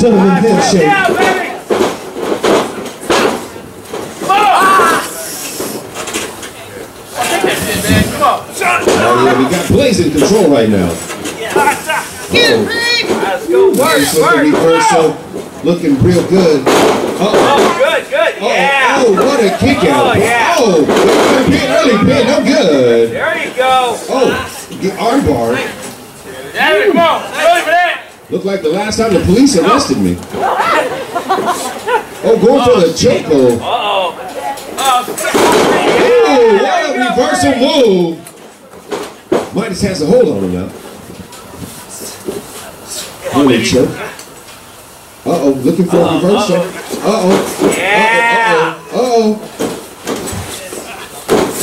gentlemen handshake. We got Blaze in control right now. Looking real good. Oh, what a kick out. Oh, early pin, no good. There you go. Oh, the arm bar. Come on. Looked like the last time the police arrested me. Oh, going for the chokehold. Oh, what a reversal move. Midas has a hold on him now. Holy choke. Uh-oh, looking for a reversal. Uh-oh. Yeah. Uh-oh.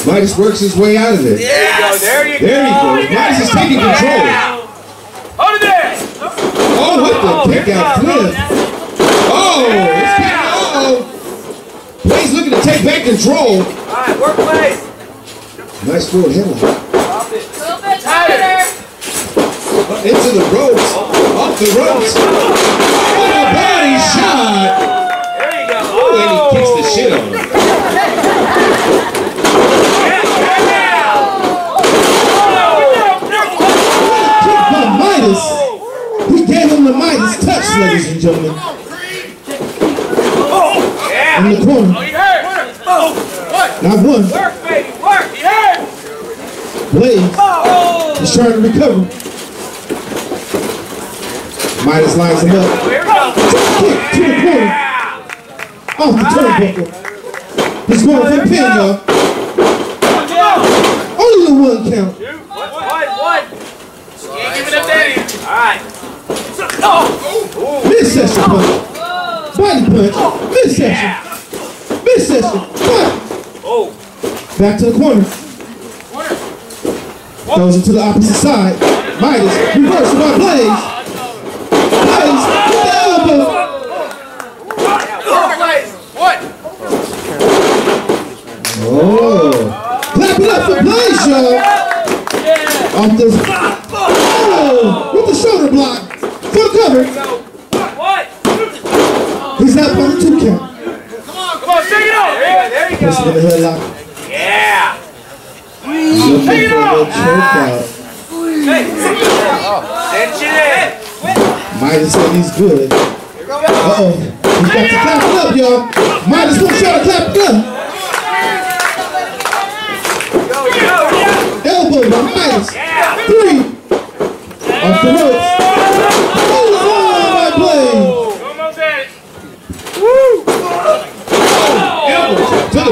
Midas works his way out of it. Yes. There you go. Midas is taking control. Hold it there. Oh, what the kick out flip. Oh, it's kick out. Uh-oh. Blaze looking to take back control. All right, work Blaze. Nice forward headlock. Drop it. A little bit tighter. Into the ropes. Off the ropes. What a body shot. There you go. Oh, and he kicks the shit on him. Ladies and gentlemen. Oh, yeah. In the corner. Oh, you hurt. Oh, what? Not one. Work, baby, work. You hurt. Blaze. Oh. He's trying to recover. Midas lines him up. Here we go. Kick to the corner. Off the turnbuckle. He's going for the pin, y'all. Only one count. What? You ain't giving up that. All right. Mid-session punch. Body punch. Mid-session. Mid-session punch. Back to the corner. Goes into the opposite side. Midas. Reverse by Blaze. Blaze with the elbow. Oh. Clap it up for Blaze, y'all. Off the... Oh. With the shoulder block. Full cover. He's not on the two count. Come on, take it off. There you go. Pushing the headlock. Yeah. Take it off. Midas said he's good. Uh-oh. He's got to clap it up, y'all. Midas gonna try to clap it up. Elbow by Midas. 3. Off the ropes.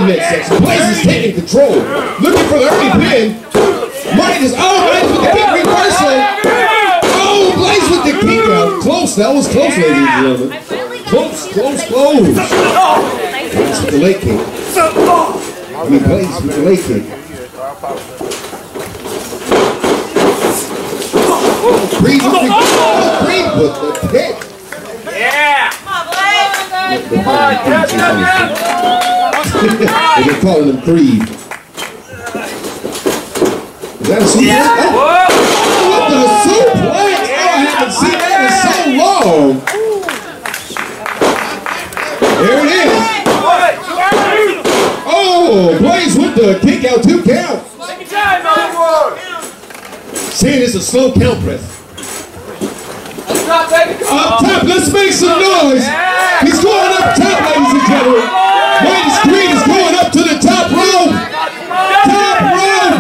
Midsection. Blaze is taking control. Looking for the early pin. Midas. Oh, Blaze with the kick reversal. Oh, Blaze with the kick out. Close. That was close, ladies and gentlemen. Close. Blaze with the leg kick. Blaze with the leg kick. Green with the kick. Yeah. Come on, Blaze. They're calling them Creed. Is that a suplex? Yeah. Oh, what the suplex? Oh, I haven't seen that in so long. There it is. Oh, Blaze with the kick out, 2 count. Seeing it's a slow count press. Up top, let's make some noise. He's going up top, ladies and gentlemen. Midas Green is going up to the top rope. Top rope.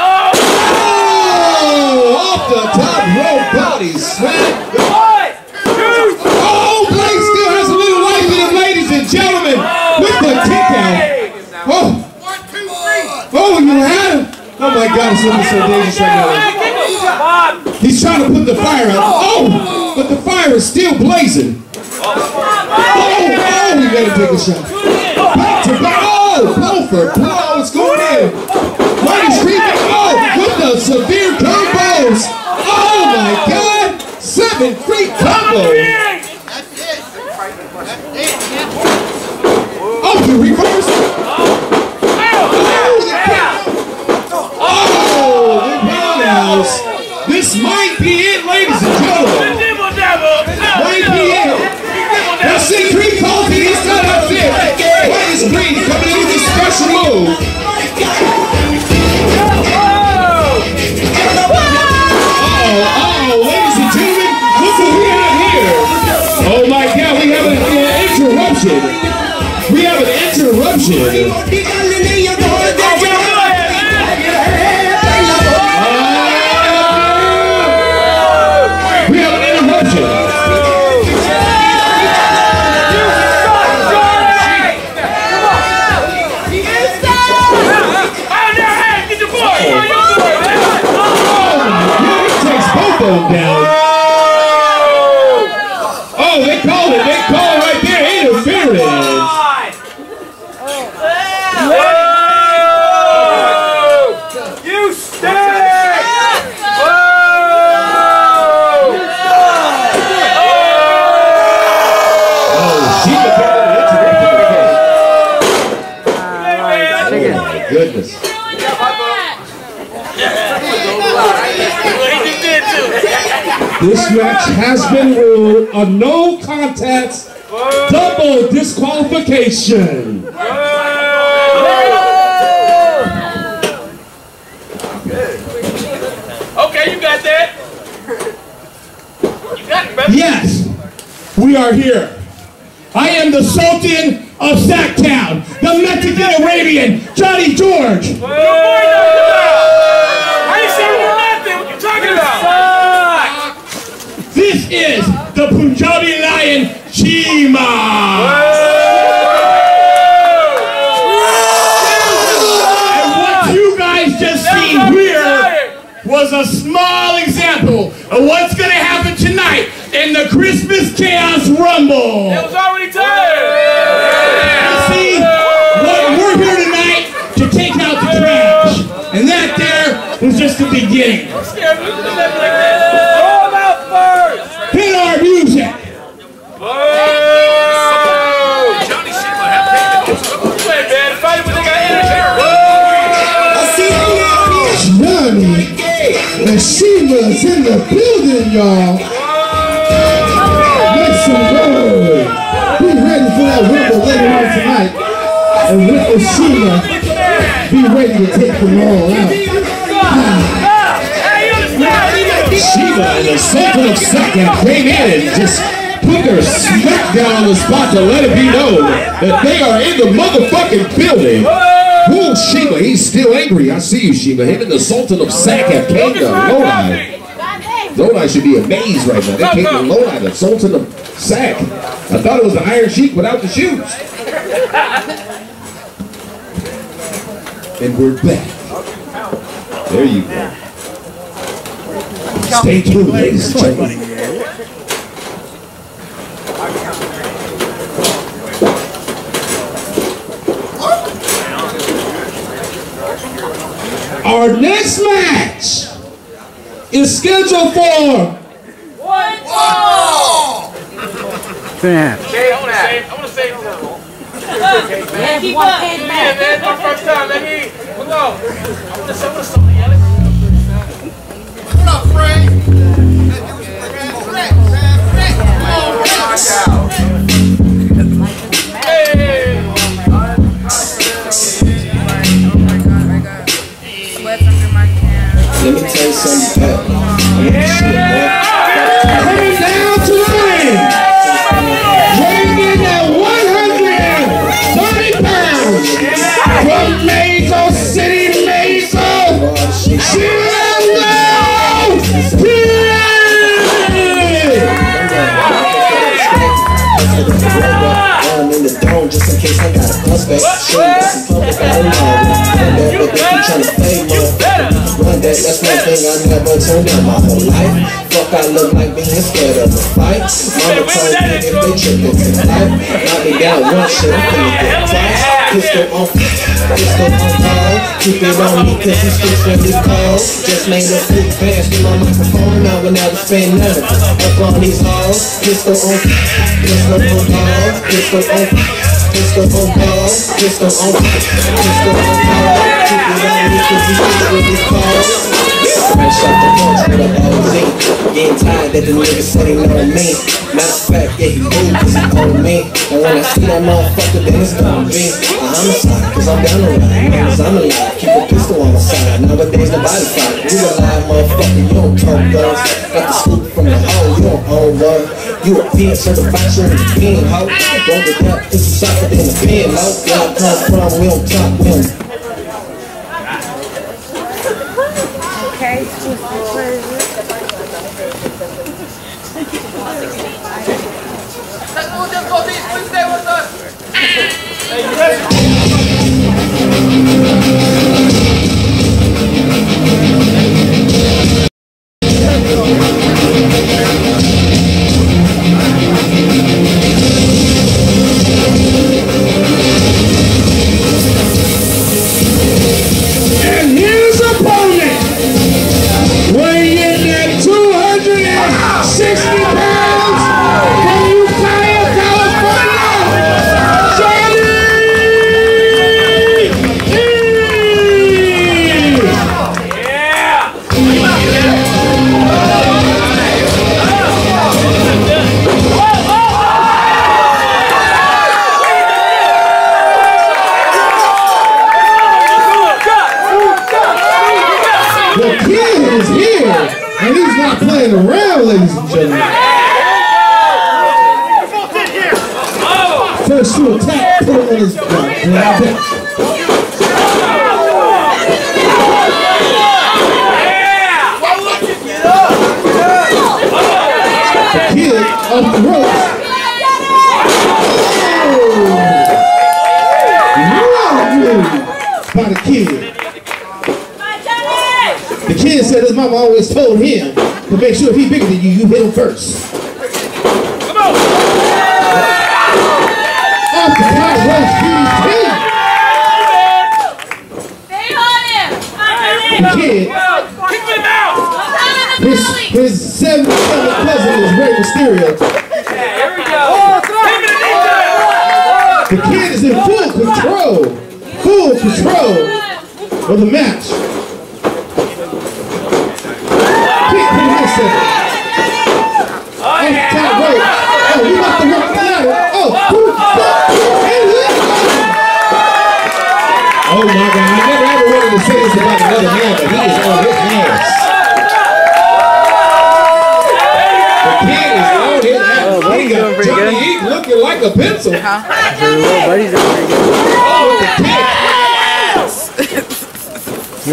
Oh, off the top rope, body slam. Oh, Blaze still has a little life in him, ladies and gentlemen, with the kick out. Oh, you had him. Oh my God, it's looking so dangerous right now. He's trying to put the fire out. Oh, but the fire is still blazing. Oh, we gotta take a shot. Back to back. Oh, blow for blow. It's going in. Midas Green. Oh, with the severe combos. Oh my God. 7 free combo. Oh, the reverse. Oh, the roundhouse. This might be it, ladies and gentlemen. Down. Oh, they called it. They called it right there. Interference. Oh. You stink! Oh, Shiva got it. Oh my goodness. This match has been ruled a no contest double disqualification. Okay, you got that. You got it, brother. Yes, we are here. I am the Sultan of Sack Town, the Mexican Arabian, Johnny George. This is the Punjabi Lion, Chima. And what you guys just seen here was a small example of what's going to happen tonight in the Christmas Chaos Rumble. It was already tired. And see, we're here tonight to take out the trash. And that there was just the beginning. And Shiva's in the building, y'all. Make some noise. Be ready for that rumble later on tonight. And Rick and Shiva, be ready to take them all out. Shiva and the Sultan of Sack came in and just put their smack down on the spot to let it be known that they are in the motherfucking building. Whoa, Shiva, he's still angry. I see you, Shiva. Him and the Sultan of Sack have came to Lodi. Lodi should be amazed right now. They came to Lodi, the Sultan of Sack. I thought it was the Iron Sheik without the shoes. And we're back. There you go. Stay tuned, ladies and gentlemen. Our next match is scheduled for one fall. Damn. I want to say man, my first time. Let me go. I want to say something. What up, Frank? Let me tell you something. Coming down to the ring, weighing in at 130 pounds, from Maple City, Maple, Shiva. I'm in the dome just in case I got a prospect. That's one thing I never turned down my whole life. Fuck, I look like being scared of a fight. Mama told me if they trippin' to life, knock me down one shit, I'm gonna get twice. Pistol on fire, keep it on me cause these streets when it's cold. Just made a food fast through my microphone, I will never spend none. Up on these halls, pistol on fire. Fresh off the punch with an OZ. Getting tired that the nigga said he know me. Matter of fact, yeah, he moved cause he owned me. And when I see that motherfucker, then it's gonna be I'm inside cause I'm down the line. Cause I'm alive, keep a pistol on my side. Nowadays nobody fight, you alive motherfucker, you don't talk guns. Got the scoop from the hole, you don't own one. You You a bitch, that's a fight, you're in the pen, ho. Roll it up, this is shot in the pen, ho. Where I come from, we don't talk, we don't. Okay, let's move them for these, please stay with us. Hey, you ready?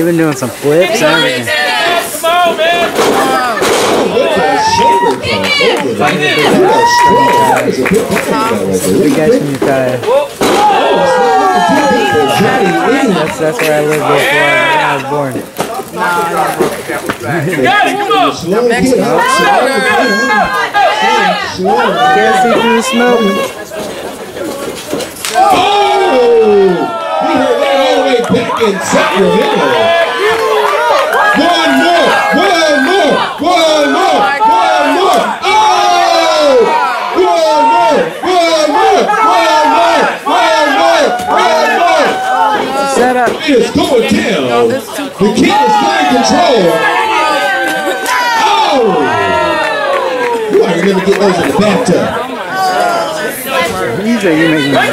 Doing some flips and everything. Come on, man! Big guys from Utah. That's where I lived before I was born. You got it, come on! Mexico. Can't see through the smoke. Oh! We heard that all the way back in Sacramento. Is going down. No, the kid is still in control. Oh! You ain't gonna get those in the bathtub. These are you making me. Alright.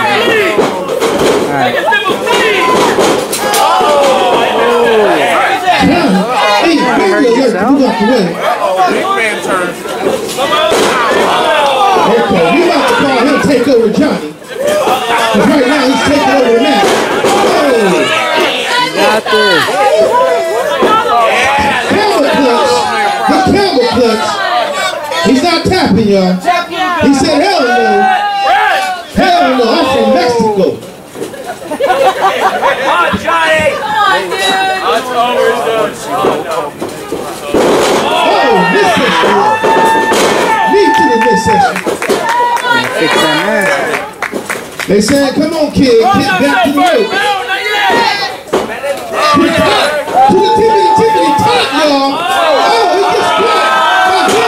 Okay, we about to call him take over Johnny. Because right now he's taking over the match. Oh! Got this. The camel clutch. He's not tapping, y'all. He said, hell no. Hell no, I'm from Mexico. Come on, Johnny. Come on, dude. Oh, midsection. Leave to the midsection. They said, come on, kid. Get back to work. Tippity tippity top, y'all. Oh, he just dropped. Oh,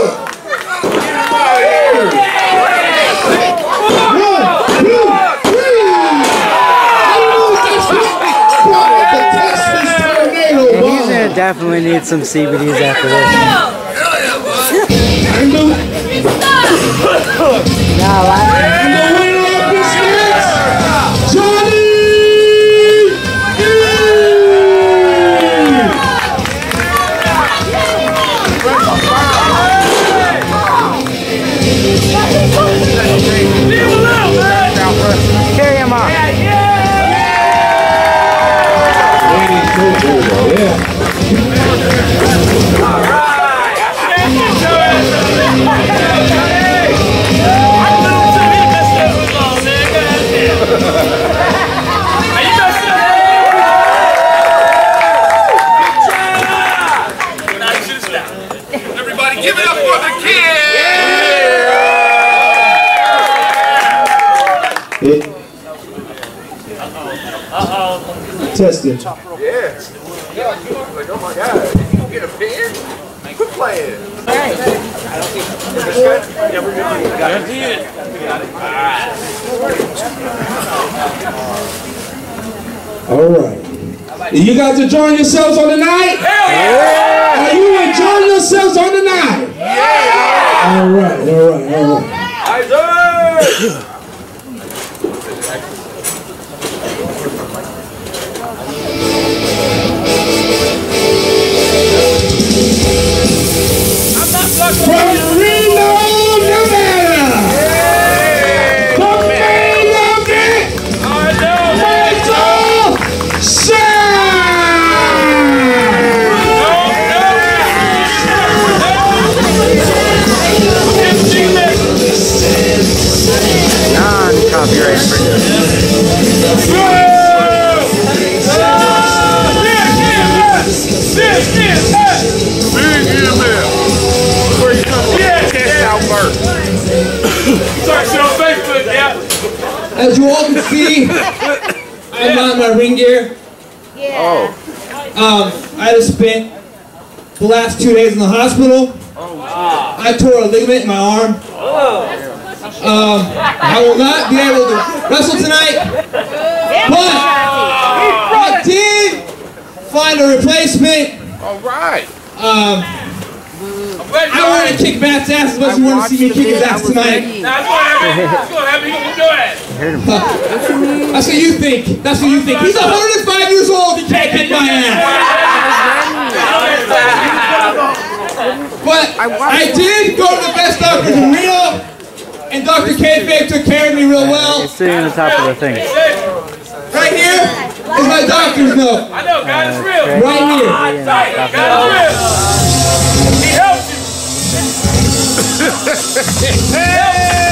it's on the power spin. Oh! 1, 2, 3. I know it's a tornado. He's gonna definitely need some CBDs after this. Nah, I. Johnny E! Carry him off. All right. Everybody give it up for the kids. It tested. Yeah. Like, oh my God, did you get a pen? Quit playing. Hey. All right. You guys enjoying yourselves on the night? Hell yeah! Are you enjoying yourselves on the night? Yeah! All right. From Reno, Nevada! From Reno, Mental Sound! Non-copyright production. As you all can see, I'm on my ring gear. Yeah. Oh. I just spent the last 2 days in the hospital. Oh, wow. I tore a ligament in my arm. Oh. I will not be able to wrestle tonight. But I did find a replacement. All right. I want to kick Matt's ass as much as you want to see me kick his ass tonight. That's what happened. That's what you think. That's what you think. He's 105 years old. He can't kick my ass. But I did go to the best doctors in Reno, and Dr. Kayfabe took care of me real well. He's sitting on the top of the thing. Right here is my doctor's note. I know God is real. Right here. God is real. He helped you. Hey!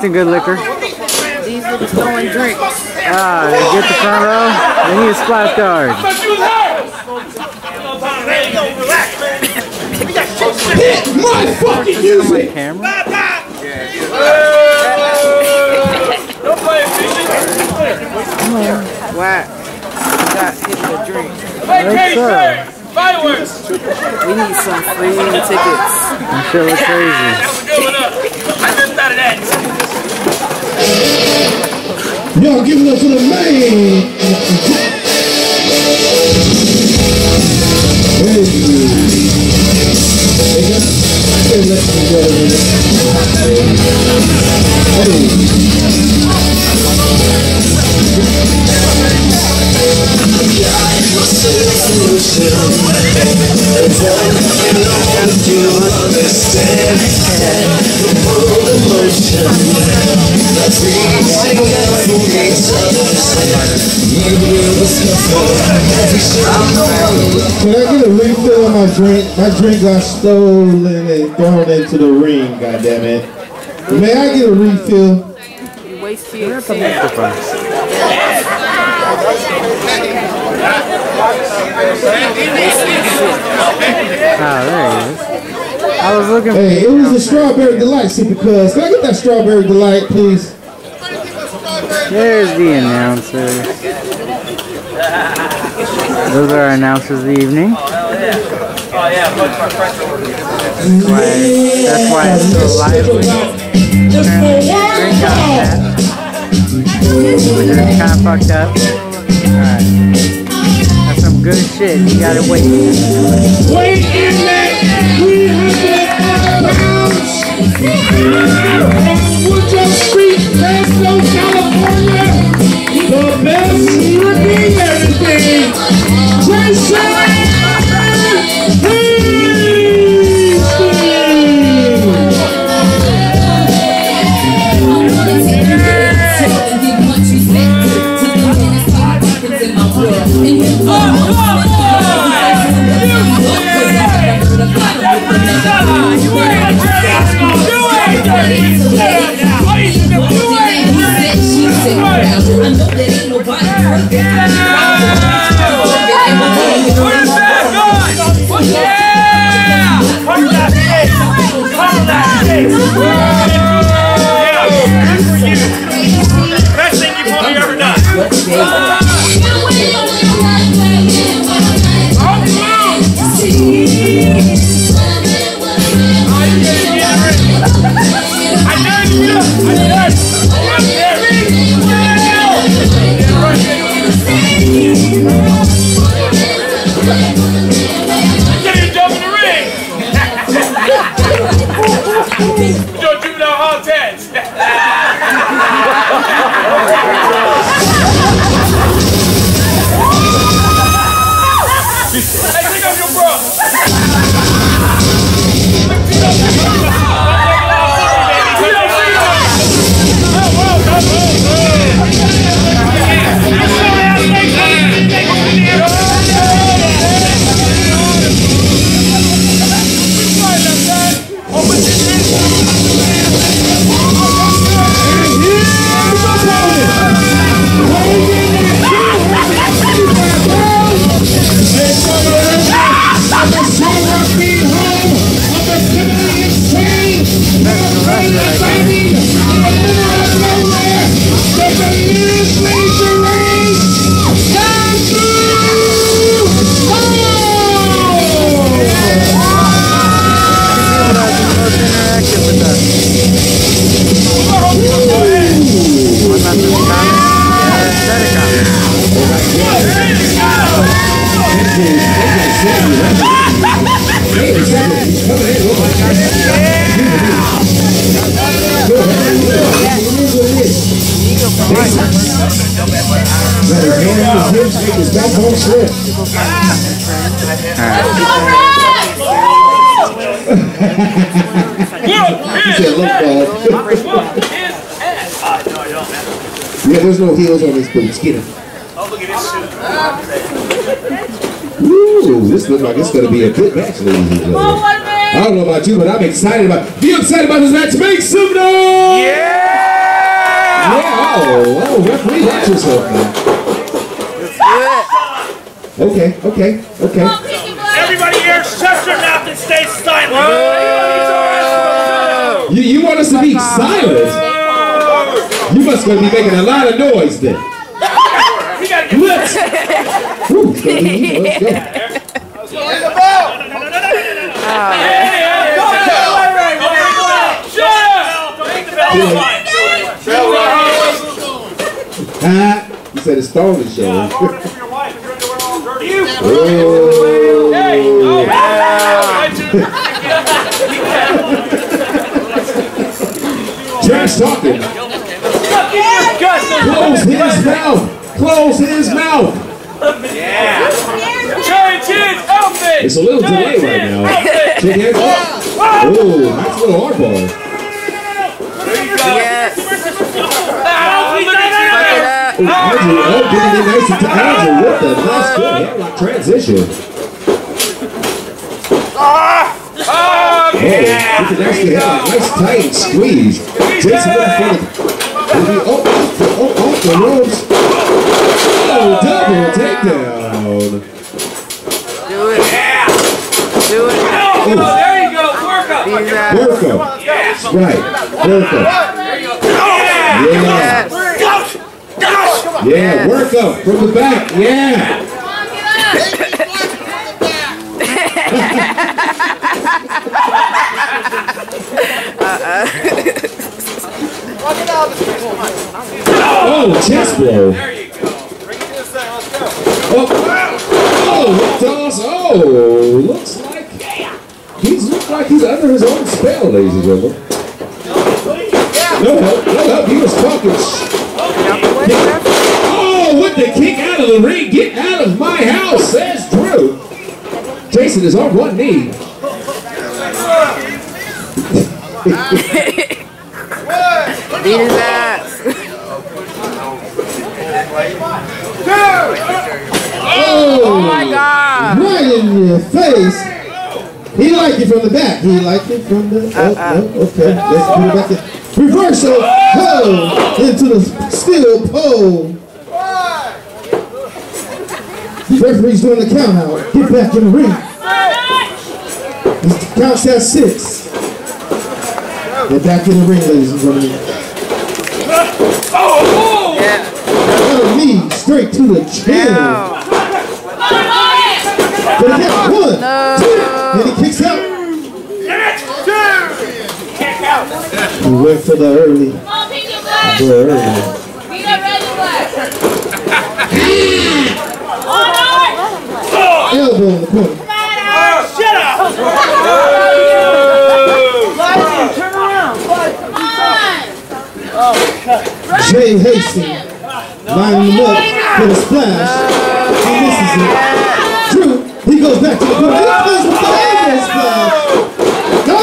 Good liquor. These are the stolen drinks. Ah, they get the front row. They need a splash guard. Hit my fucking music! Bye bye! Don't play it, Whack. You got hit the drink. Hey, sir! Fireworks! We need some free tickets. I'm sure it's crazy. That was good enough. I just thought of that. Y'all give it up for the man! Can I get a refill on my drink? My drink got stolen and thrown into the ring, goddammit. May I get a refill? You waste your I was looking for Hey, it was a strawberry delight, see, because can I get that strawberry delight, please? There's the announcer. Those are our announcers the evening. Oh, hell yeah. Oh, yeah, bunch of my friends over here. That's why it's so lively. Apparently, drink got that. Which is kind of fucked up. Alright. That's some good shit. You gotta wait. Wait in that 300 pounds. And Woodruff Street, Paso, California. The best looking everything. Jason I don't know about you, but I'm excited about it. Be excited about this match. Make some noise! Yeah! Yeah! Oh, referee, watch yourself now. Okay. Everybody here, shut your mouth and stay silent. Whoa. You want us to be silent? You must be making a lot of noise then. Let's go. You said it's stolen, show. Yeah, I'm ordering for your wife. You're going to wear all dirty. You! Oh. Hey! Oh, wow! Trash talking. Close his mouth! Close his mouth! Yeah! Change outfit! It's a little delay right now. Change his outfit! Oh, that's a little hardball. Yes. Oh, getting nice to Andrew with the nice good transition. Oh, nice tight squeeze. Jason with the off the ropes. Oh, double takedown. Do it. Yeah. Do it. Oh, there you go. Work up. Work up. Yes. Right. Work up. There you go. Yes. Yeah, work up from the back. Yeah. Oh, chest blow. There you go. Bring it to the side. Let's go. Oh, hip toss. Oh, looks like he's under his own spell, ladies and gentlemen. No help. He was talking. With the kick out of the ring, get out of my house, says Drew. Jason is on one knee. Beat his ass. Oh my God! Right in your face. He liked it from the back. Okay, let's put it back there. Reversal. Oh, into the steel pole. The referee's doing the count out. Get back in the ring. The count's at 6. Get back in the ring, ladies and gentlemen. Oh! Yeah. Knee straight to the chin. No. But he got 1, no. 2, and he kicks out. Kick out. He went for the early. Elbow in the corner. Shut up! Turn around. Jay Hastings lining him up for the splash. He misses it. Drew, he goes back to the corner. He plays with the elbow splash. Come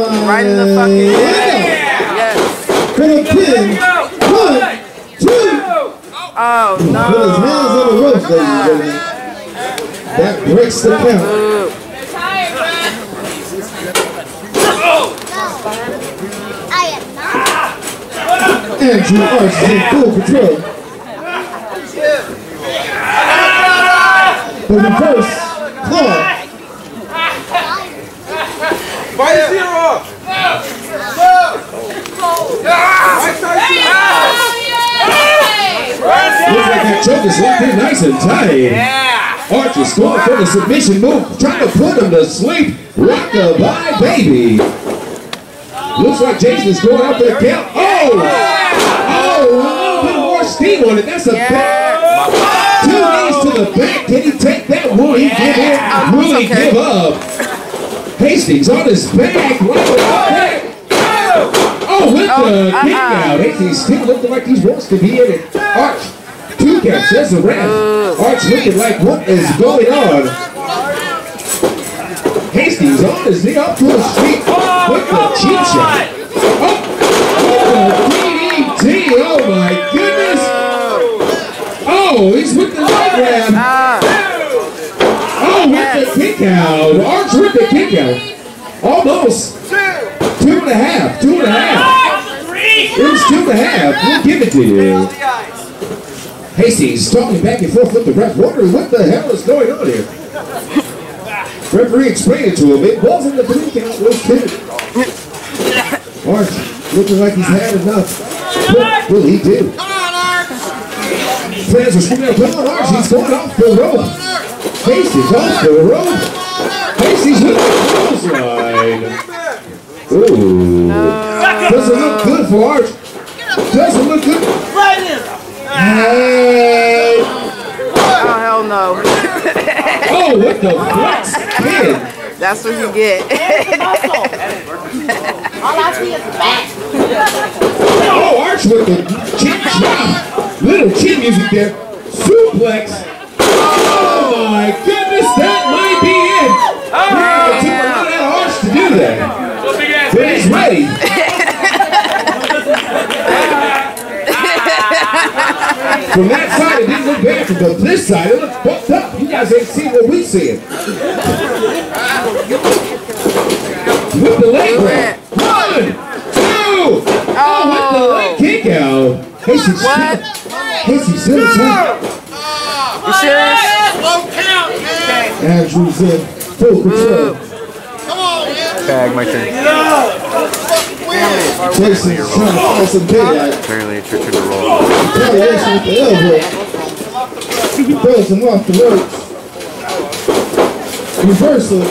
on, right in the fucking yes. For the pin. 1, 2. Oh no. Put his hands on the ropes, ladies. That breaks the count. They're tired, bro. Oh. I am not. Andrew Arch is in full control. For the first claw. Why is he off? Looks like that choke is locked in nice and tight. Yeah. Arch is going for the submission move, trying to put him to sleep. Rock-a-bye, baby. Looks like Jason is going up there. Oh, a little bit more steam on it. That's a bad. 2 knees to the back. Can he take that? Will he give in? Will he give up? Hastings on his back, with the kick out. Hastings still looking like he wants to be in it. Arch, 2 counts, that's a wrap. Arch looking like what is going on. Hastings on his knee up to the street with the cheap shot. Oh, the DDT, oh my goodness. Oh, he's with the leg grab. Oh, with the kick out. Arch with the kick out. Almost. 2 Two and a half. It was 2.5. We'll give it to you. Hastings talking back and forth with the ref, wondering what the hell is going on here. Referee explained it to him. It wasn't the three count, was pivoted. Arch looking like he's had enough. What will he do? Come on, Arch! Fans are screaming out, come on, Arch! He's going off the rope. Hastings off the rope. Hastings with the clothesline. Ooh. Doesn't look good for Arch. Doesn't look good. Right in. Hey. Oh, hell no. Oh, what the fuck? Man. That's what you get. All I see is back. Oh, Arch with the chin drop. Little chin music there. Suplex. Oh, my goodness. That might be it. Oh, yeah. We're going to do that. But he's ready. From that side, it didn't look bad. From this side, it looks fucked up. You guys ain't seen what we said. With the leg wrap. 1, 2. Oh, with the leg kick out. What? Hastings in the top. You serious? Low count, man. Andrew's in full control. Bag, my turn. Jason's trying to call some daylight. Apparently, it's your turn to roll. Retaliation with the elbow. He throws him off the ropes. Reversal.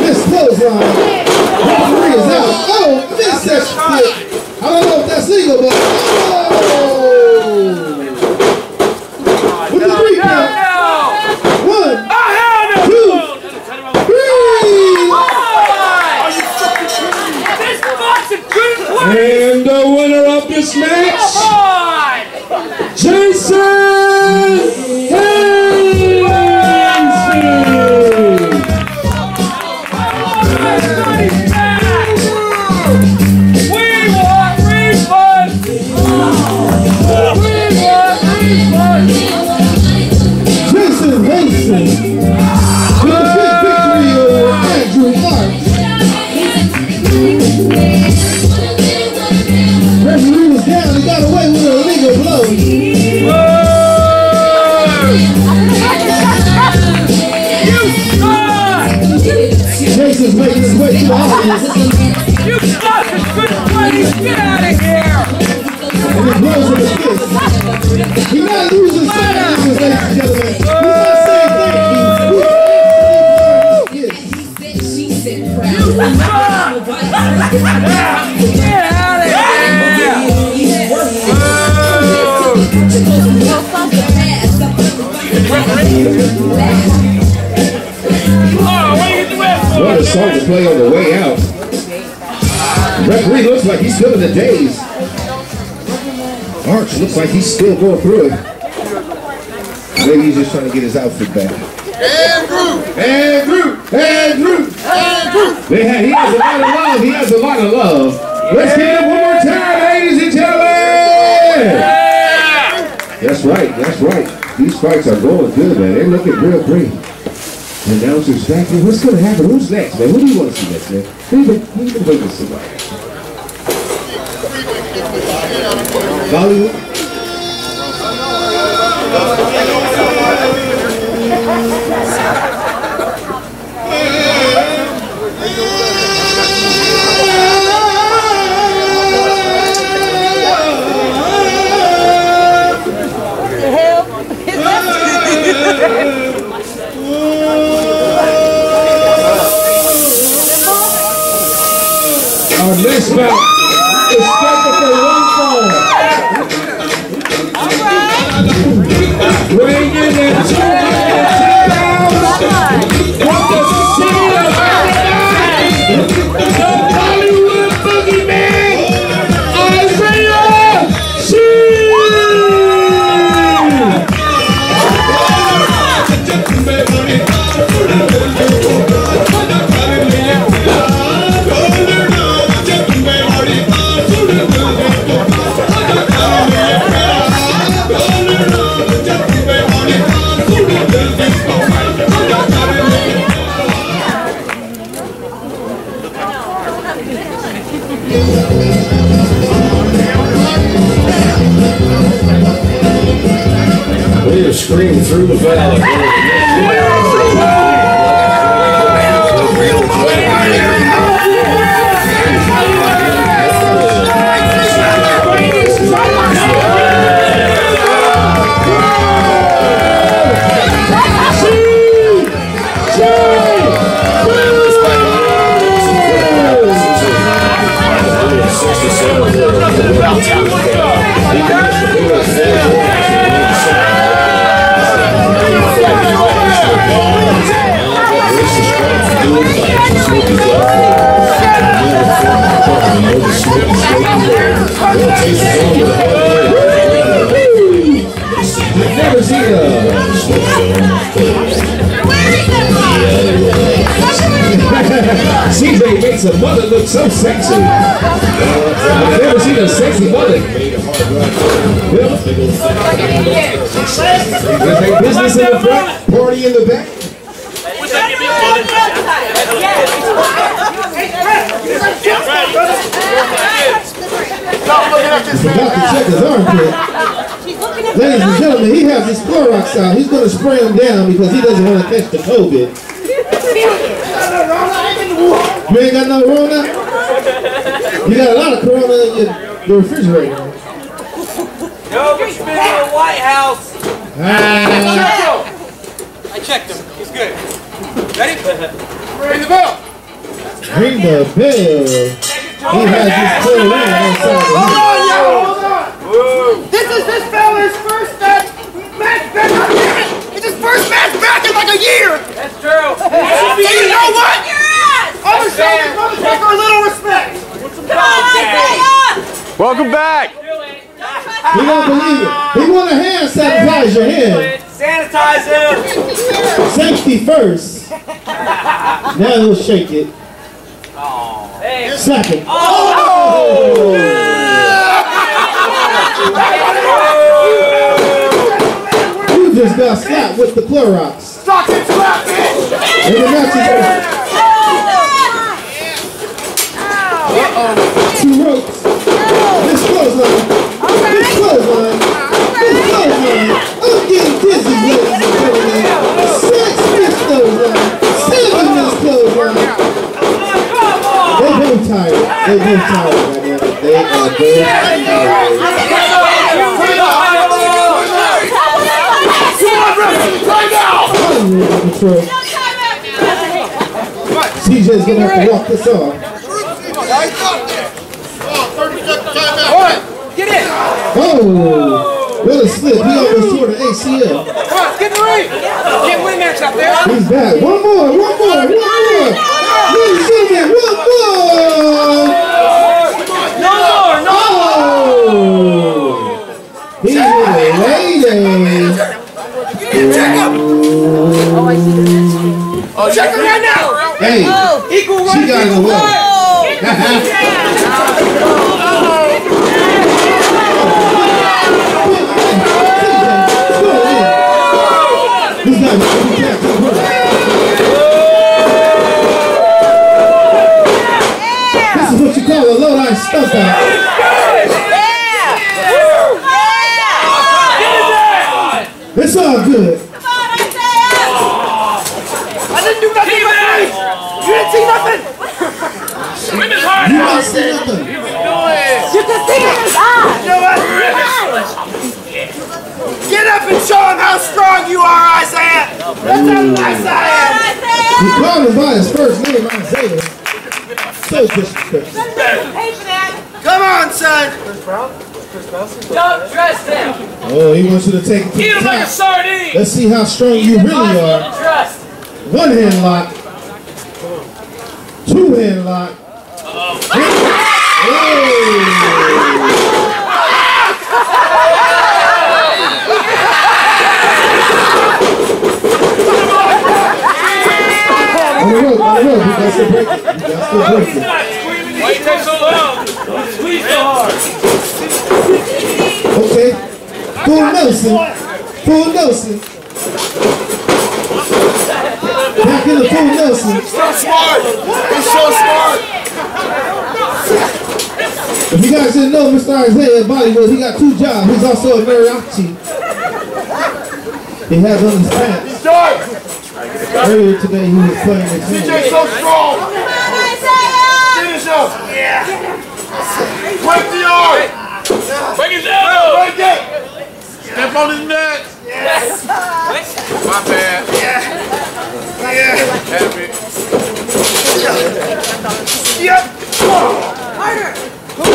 Missed clothesline. Referee is out. Oh, missed that split. I don't know if that's legal, but. Oh! With the 3 count. 1, 2, 3. And the winner of this match, Jason Hastings! We want refunds! We want refunds! Jason Hastings with a big victory over Andrew Arch. Referee was down, he got away with an illegal blow. Jason's making his way to the audience. You suckers, good buddies, get out of here! And he blows with his fist. He not losing sight, ladies and gentlemen. He's not saying thank you. You suck! What a song to play on the way out. The referee looks like he's still in the daze. Arch looks like he's still going through it. Maybe he's just trying to get his outfit back. Andrew! He has a lot of love. Let's give him one more time, ladies and gentlemen! That's right, These fights are going good, man. They're looking real great. Announcers back here. What's going to happen? Who's next, man? Who do you want to see next, man? Who do you waiting for somebody? Bollywood? This bout is scheduled for one fall. Bring in the 2 pounds from the city of Ireland, the Bollywood boogeyman, Isaiah! We just screamed through the valley. CJ makes a mother look so sexy. I've never seen a sexy mother. There's a business in the front, party in the back. He's about to check his armpit. Ladies and gentlemen, he has his Clorox out. He's going to spray him down because he doesn't want to catch the COVID. You ain't got no corona? You got a lot of corona in your refrigerator. No, but you've been in the White House. I checked him. He's good. Ready? Ring the bell. Ring the bell. He has his corona outside. Hold on, y'all. Hold on. This is this fella's first match back. It's his first match back in like a year. That's true. And you know what? Always show this motherfucker a little respect. Welcome back. He don't believe it. He want to hand sanitize your hand. Sanitize him. Safety first. Now he'll shake it. Slap it. Oh! You just got slapped with the Clorox. Sock and slap it. Two ropes. This clothesline. This clothesline. This clothesline. I'm getting dizzy, ladies and gentlemen. Six this clothesline. Seven this clothesline. They're both tired. They're both tired right now. They are both tired. CJ's gonna have to walk this off. Oh, what a slip. He almost tore the ACL. Come on, get the ring. Can't win a match out there. He's back. One more, one more, one more. Ladies and gentlemen, one more. No more, no more. He's in a lady. Oh, check him right now. Hey, she got to go. Stop that. Yeah. It's all good. Come on, Isaiah. I didn't do nothing in my face. You didn't see nothing. You didn't see nothing. You can see it in his eyes. You know what? Get up and show him how strong you are, Isaiah. That's how nice I am. He called him by his first name, Isaiah. So disrespectful. Come on, son! Don't trust him! Oh, he wants you to take it to the top. Like a sardine! Let's see how strong you really are. Trust. One hand lock. Two hand lock. Why you take so long? Please go hard. Okay. Paul Nelson. Paul Nelson. Back in the Paul Nelson. So smart. He's so smart. If you guys didn't know, Mr. Isaiah in Bollywood, he got two jobs. He's also a mariachi. He has on his pants. He's dark! Earlier today, he was playing the CJ's so strong! Come on, Isaiah! Finish up! Yeah! Break the arm! Break it down! Break it! Step on his neck! Yes! My bad. Yeah! Yeah! Have it. Yep! Harder! Whoa!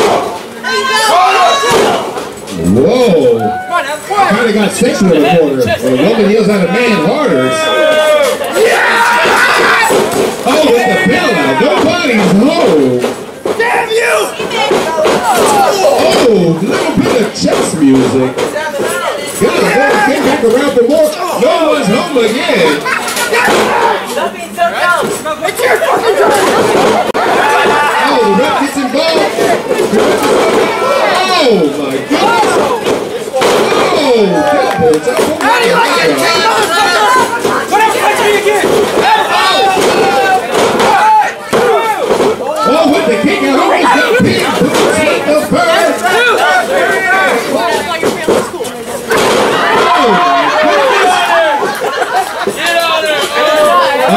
I kind of got six in the quarter. Nobody else had a man harder. Yeah! Oh, it's a bailout. Nobody's low. Damn you! Oh, a little bit of chest music. Got a ball came back around the wall. No one's home again. Stop being so dumb. It's your fucking turn. Oh, the ref gets involved. Oh my goodness! Oh! How do you like it? Whatever I do again! Oh, with the kick out, always got big boots with the bird! Oh my goodness!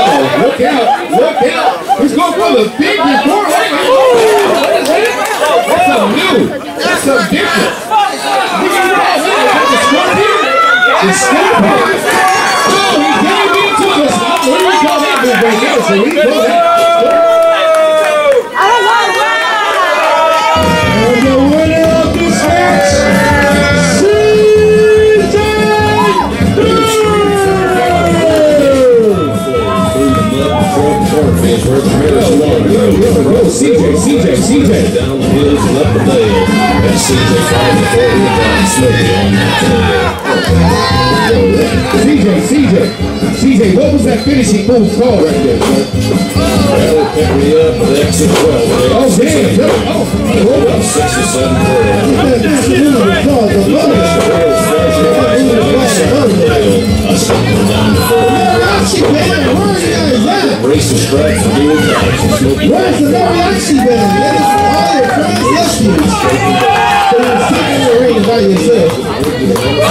Oh, look out! Look out! He's going for the big report! That's a new! That's so different. The scorpion. Oh, he came into the scorpion. What do we call that? So we call that. I don't want that. And the winner of this match, CJ. Down the hills and up the blade. And CJ finds the 40-pound slave on that table. CJ, what was that finishing move called right there? That'll pick me up with X and 12. Oh, damn. Oh, 6 or 7. That's the move called the mother. I shot him down the floor. Race is stripes and dual stripes. Where's the mariachi band? That is all your friends left you. You're sitting in the ring by yourself. Oh,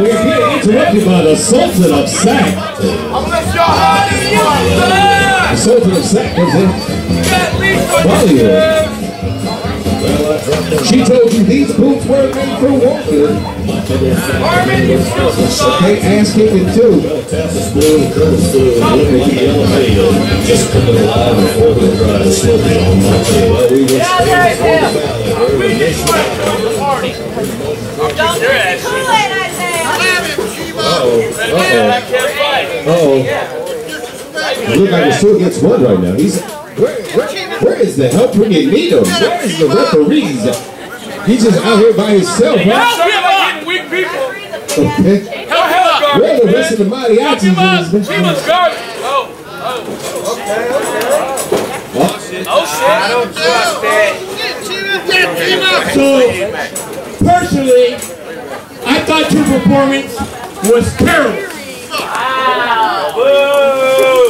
we're getting interrupted by the Sultan of Sack. The Sultan of Sack comes in. Bollywood. She told you these boots were made for walking. Okay, ass kicking too. Just coming alive before we try to slip it on my table. Uh-oh. Look like the suit gets wet right now. He's... Where is the help bringing Nino? Where is the referees? He's just out here by himself, right? Help him up! Weak people. Okay. Help! Where are the rest of the mariachis? Shiva's garbage. Oh. Okay. What? Oh shit! I don't trust that. So personally, I thought your performance was terrible. Wow!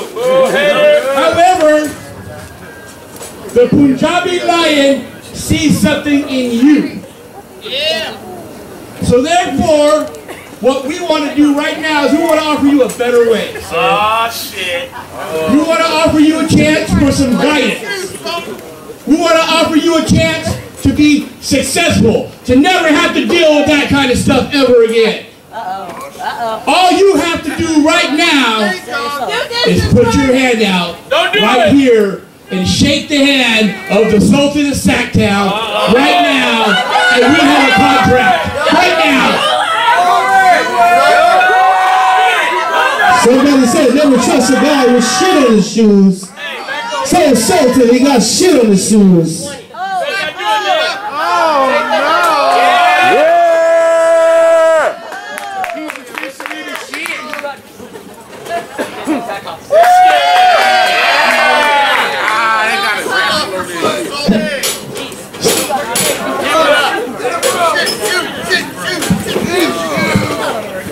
Boo! Boo! However. The Punjabi Lion sees something in you. Yeah. So therefore, what we want to do right now is we want to offer you a better way. Oh shit. We want to offer you a chance for some guidance. We want to offer you a chance to be successful, to never have to deal with that kind of stuff ever again. All you have to do right now is put your hand out right here and shake the hand of the Sultan of Sacktown right now, and we have a contract right now. Somebody said never trust a guy with shit on his shoes. So Sultan, he got shit on his shoes.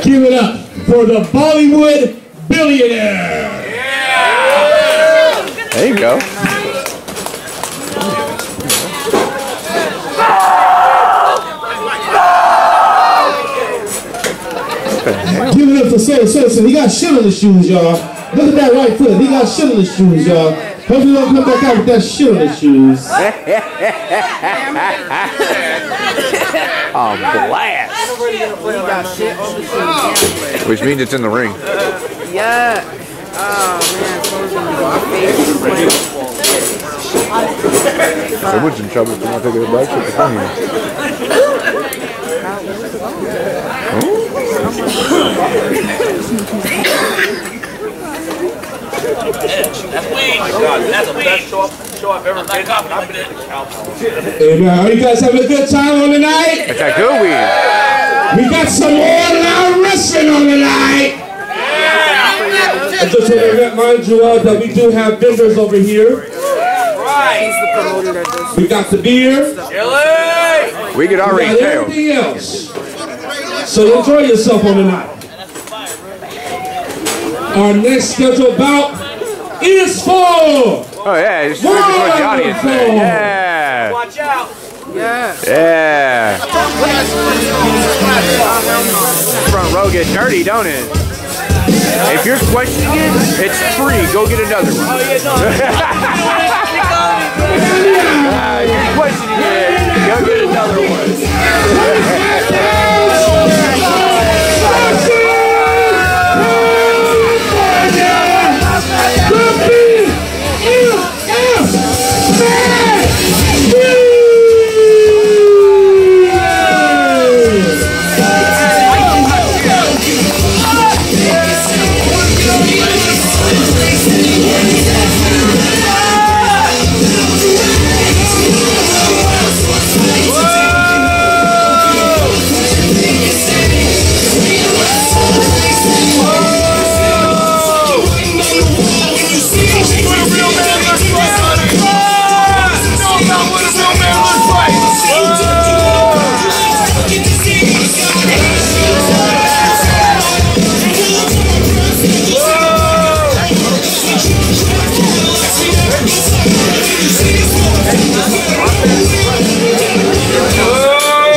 Give it up for the Bollywood Billionaire. Yeah. There you go. Citizen. He got shit on his shoes, y'all. Look at that right foot. He got shit on his shoes, y'all. Hope you don't come back out with that shit on his shoes. Oh, blast. Which means it's in the ring. Yeah. Oh, man. Everyone's in trouble for not taking a bite at the time. Oh my God, that's the best show I've ever been on. I've been at the Cowboys. Are you guys having a good time on the night? It's a good week. We got some all-out wrestling on the night. I just want to remind you all that we do have vendors over here. Right. We got the beer. Chili. We could already tell. Everything else. So enjoy yourself on the night. Our next scheduled bout is for. Oh yeah, it's for the audience. Yeah. Watch out. Yeah. Yeah. Front row get dirty, don't it? If you're questioning it, it's free. Go get another one. Oh, yeah, no. If you're questioning it, go get another one.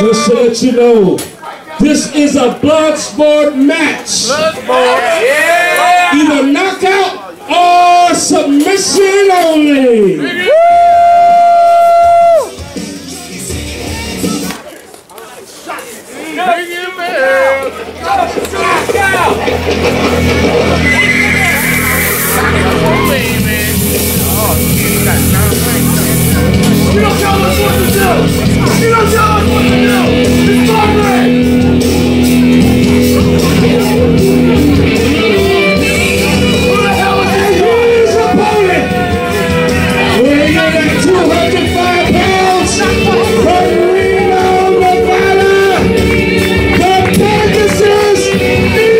Just to let you know, this is a blood sport match. Yeah. Either knockout or submission only. You don't tell us what to do! You don't tell us what to do! It's Who the hell is that? Who is his opponent? Weighing in at 205 pounds from Reno, Nevada, the Pegasus Nino!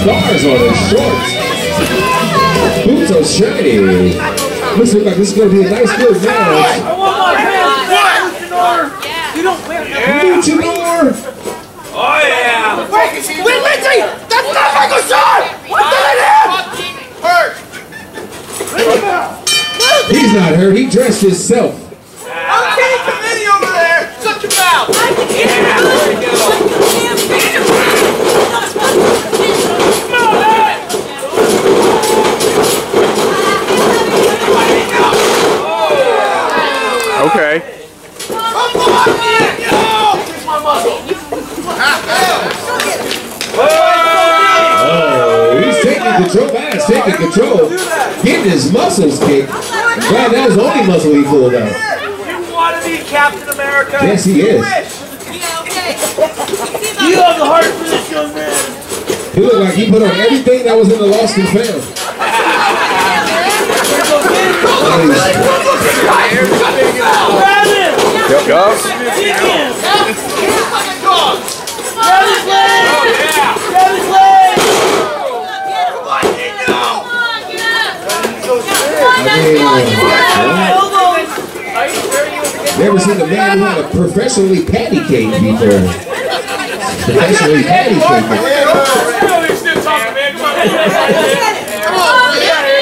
Stars on his shorts. Boots are shiny. This looks like this is going to be a nice little match. I want my hands. What? Yeah. You don't wear that. Yeah. Oh, yeah. Wait, Lindsay! That's not Michael Shawn! What's that in him? Hurt. He's not hurt. He dressed himself. I'm getting the video over there. Shut your mouth. Okay. Oh, he's taking control. Midas taking control. Getting his muscles kicked. Wow, that was the only muscle he pulled out. You want to be Captain America? Yes, he is. You have the heart for this young man. He looked like he put on everything that was in the Lost and Found. Grab his leg! Grab his leg! professionally patty cake before. Professionally patty cake.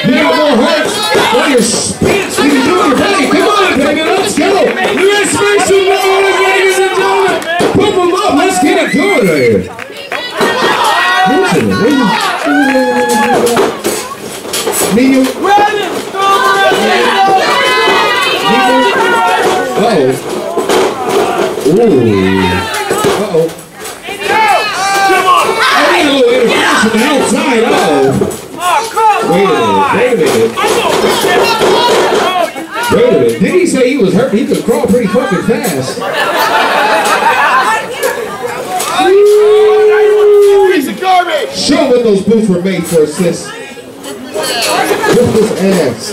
You got more hearts on your speech. You can do it ready. Come on, baby, let's go. Let's make some noise, ladies and gentlemen. Pump them up. Let's get it going right here. Nino. Uh-oh. Uh-oh. Come on! I need a little interference from the outside. Oh, come on! Wait a minute. Wait a minute. Did he say he was hurt? He could crawl pretty fucking fast. Show what those boots were made for, sis. Whip his ass.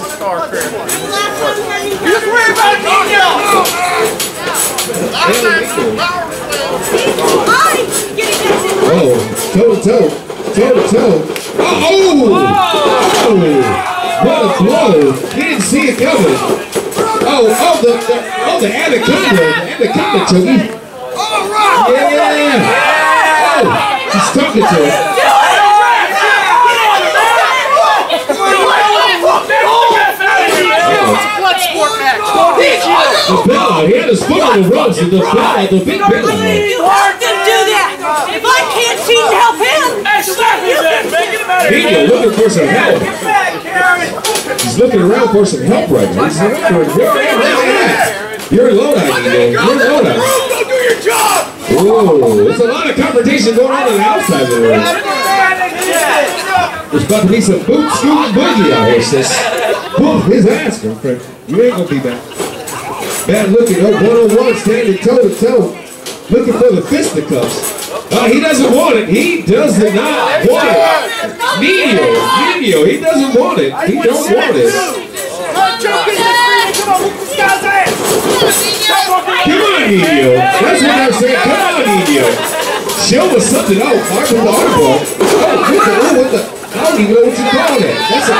Oh, toe to toe. Oh! What a blow! He didn't see it coming. Oh, the anaconda took him. Yeah! Oh, he stuck it to him. The bell, he had his foot on the ropes, the bell, the big bell. You heard them do that. If I can't see to help him, you can see. He's looking for some help. He's looking around for some help right now. He's looking for help. You're in Lodi, Nino. You're in Lodi. Don't do your job. Whoa, there's a lot of confrontation going on the outside of the room. There's about to be some boot scooting boogie out here, sis. Whoa, his ass, girlfriend. You ain't gonna be back. Bad looking, oh, 101 standing toe to toe, looking for the fisticuffs. He doesn't want it. He does not want it. Nino, he doesn't want it. He don't want it. Come on, Nino. That's what I'm saying. Come on, Nino. Show us something. Oh, Mark with the armball. Oh, what the? I don't even know what you call that. That's a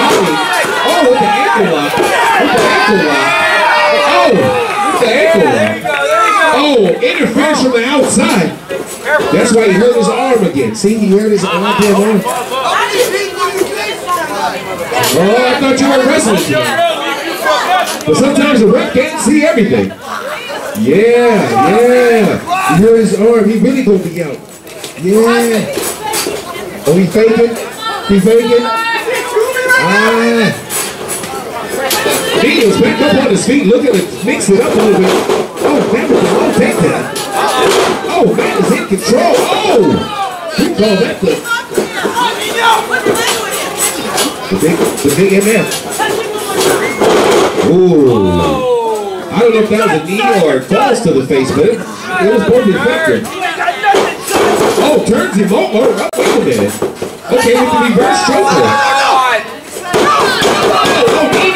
golly. Oh, with the ankle lock. With the ankle lock. Oh, interference from the outside. That's why he hurt his arm again. See, he hurt his arm. Oh, I thought you were wrestling. But sometimes the ref can't see everything. Yeah. He hurt his arm. He really gonna be out. Yeah. Oh, he faking? He faking? Nino's back up on his feet, look at it, mix it up a little bit. Oh, that was the wrong takedown. Oh, man is in control. Oh! You call that the big MF. Ooh. I don't know if that was a knee or a false to the face, but it was both effective. Oh, turns him over. Oh, wait a minute. Okay, with the reverse choker.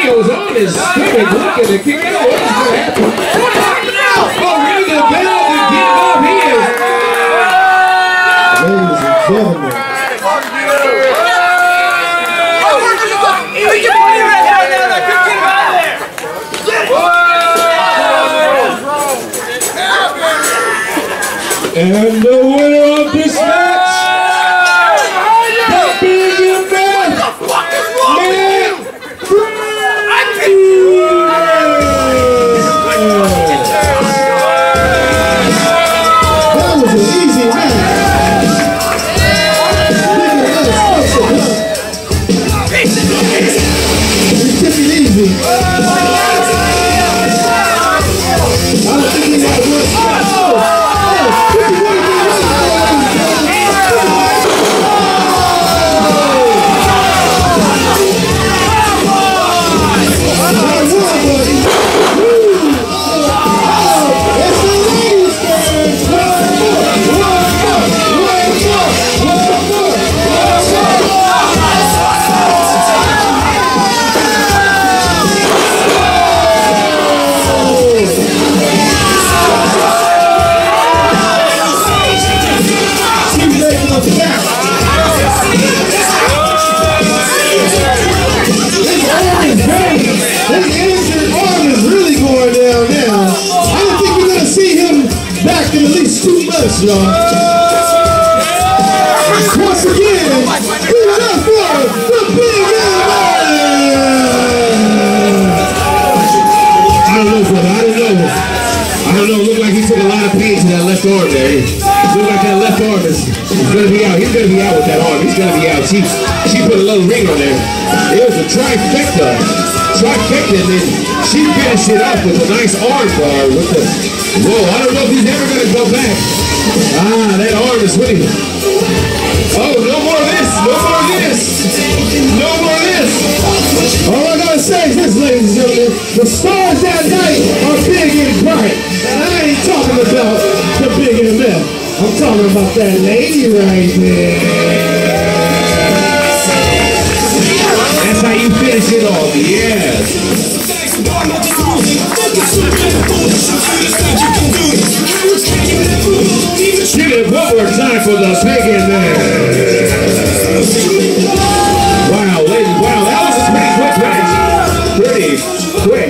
Goes on his stomach, look at the kick out. What is going to happen? What is happening now? Oh, ring the bell to get up here. Ladies and gentlemen. And the winner of this match. Oh, too much, y'all. Once again, we love for the Big MF. I don't know. Looked like he took a lot of pain to that left arm there. Looked like that left arm is gonna be out. He's gonna be out with that arm. He's gonna be out. She put a little ring on there. It was a trifecta. So I kicked it, and she finished it up with a nice arm bar with the... Whoa, I don't know if he's ever going to go back. Ah, that arm is winning. Oh, no more of this. No more of this. No more of this. All I got to say is this, ladies and gentlemen. The stars that night are big and bright. And I ain't talking about the Big MF. I'm talking about that lady right there. That's how you finish it all, yes. Give it one more time for the Big MF. Wow, ladies, wow, that was a pretty quick match. Pretty quick.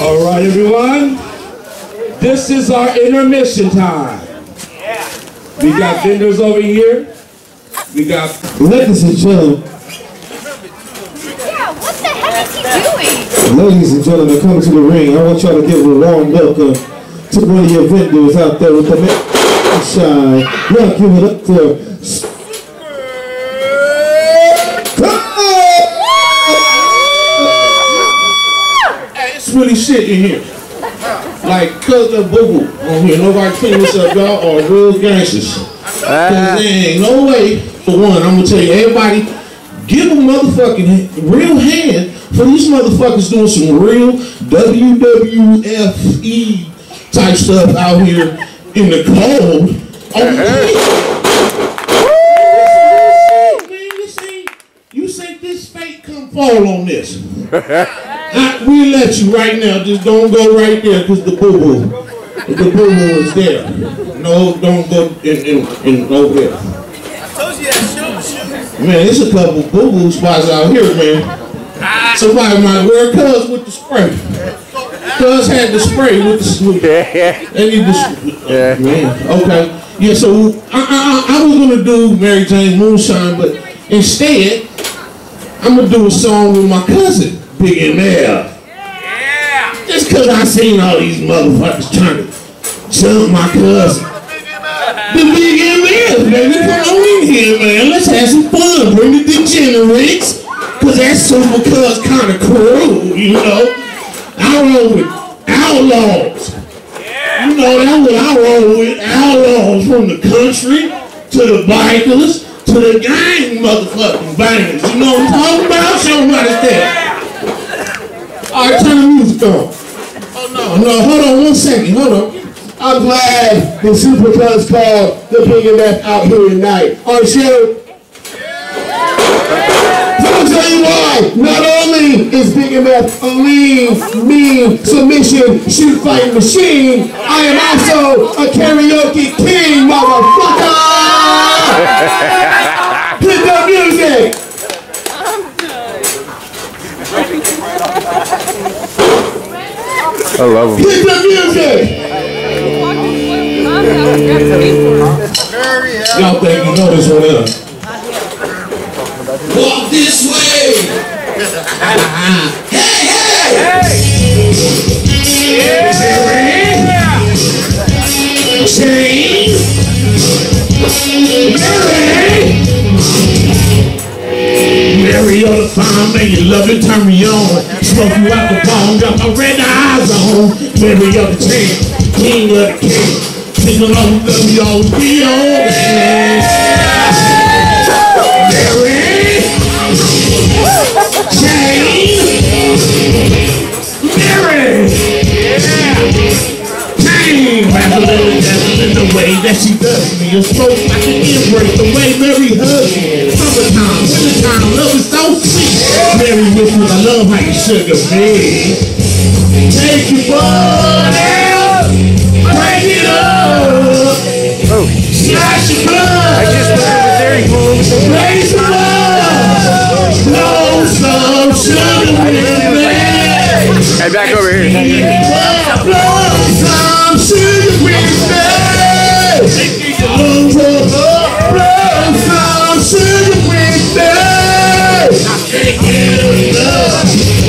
Alright everyone, this is our intermission time. We got vendors over here. We got ladies and gentlemen. Yeah, what the heck is he doing? Ladies and gentlemen, come to the ring. I want y'all to give a warm welcome to one of your vendors out there with the man shine. Yeah, give it up to really shit in here. Like Cousin Boo Boo on here. Nobody clean this up, y'all are real gangsters. Cause there ain't no way, for one, I'm gonna tell you, everybody, give a motherfucking real hand for these motherfuckers doing some real WWFE type stuff out here in the cold. On the man, you think this fake come fall on this. We let you right now, just don't go right there because the boo boo is there. No, don't go in over there. I told you that shoot. Man, there's a couple boo boo spots out here, man. Somebody might wear Cuz with the spray. Cuz had the spray with the spray. They need the spray. Oh, man, okay. Yeah, so I was gonna do Mary Jane Moonshine, but instead I'm gonna do a song with my cousin. Big MF. Yeah. Just cause I seen all these motherfuckers trying to jump my cousin. The Big MF, baby, come on in here, man. Let's have some fun. Bring the degenerates. Cause that super cuz kinda cruel, you know. I roll with outlaws. You know, that's what I roll with. Outlaws from the country to the bikers to the gang motherfucking bangers. You know what I'm talking about? Somebody's there. Alright, turn the music on. Oh no, hold on one second, hold on. I'm glad the SUPERCOOL called the Big MF out here tonight. Aren't you? I'm gonna tell you why. Not only is Big MF a lean, mean, submission, shoot fighting machine, I am also a karaoke king, motherfucker! Hit the music! I love him. Hit the music! Y'all think you know this one, huh? Walk this way! Hey! Mary on the farm, man, you love it, turn me on. Smoke you out the bone, got my red eyes on. Mary of the chain, king of the king. Sing along with me, all be on the hands. Mary, chain, Mary, chain. Grab a little devil in the way that she does me. You're so fucking embrace the way Mary hugs me. Summertime, wintertime, love is so sweet. Mary with me, I love how you sugar me. Take your butt out, break it up, smash your blood. I just remember Derek Moon Blaze the love, no slow sugar with me. And back over here. Blow some sugar with me. Blow some sugar with me.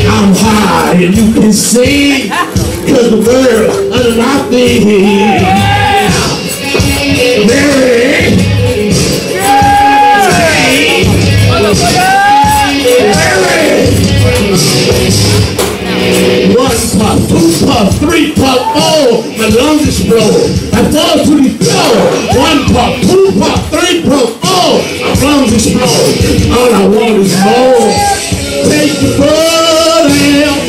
I'm high and you can see, cause the world under my feet. Two puff, three puff, oh, my lungs explode. I fall to the floor. One puff, two puff, three puff, oh, my lungs explode. All I want is more. Take the blood out,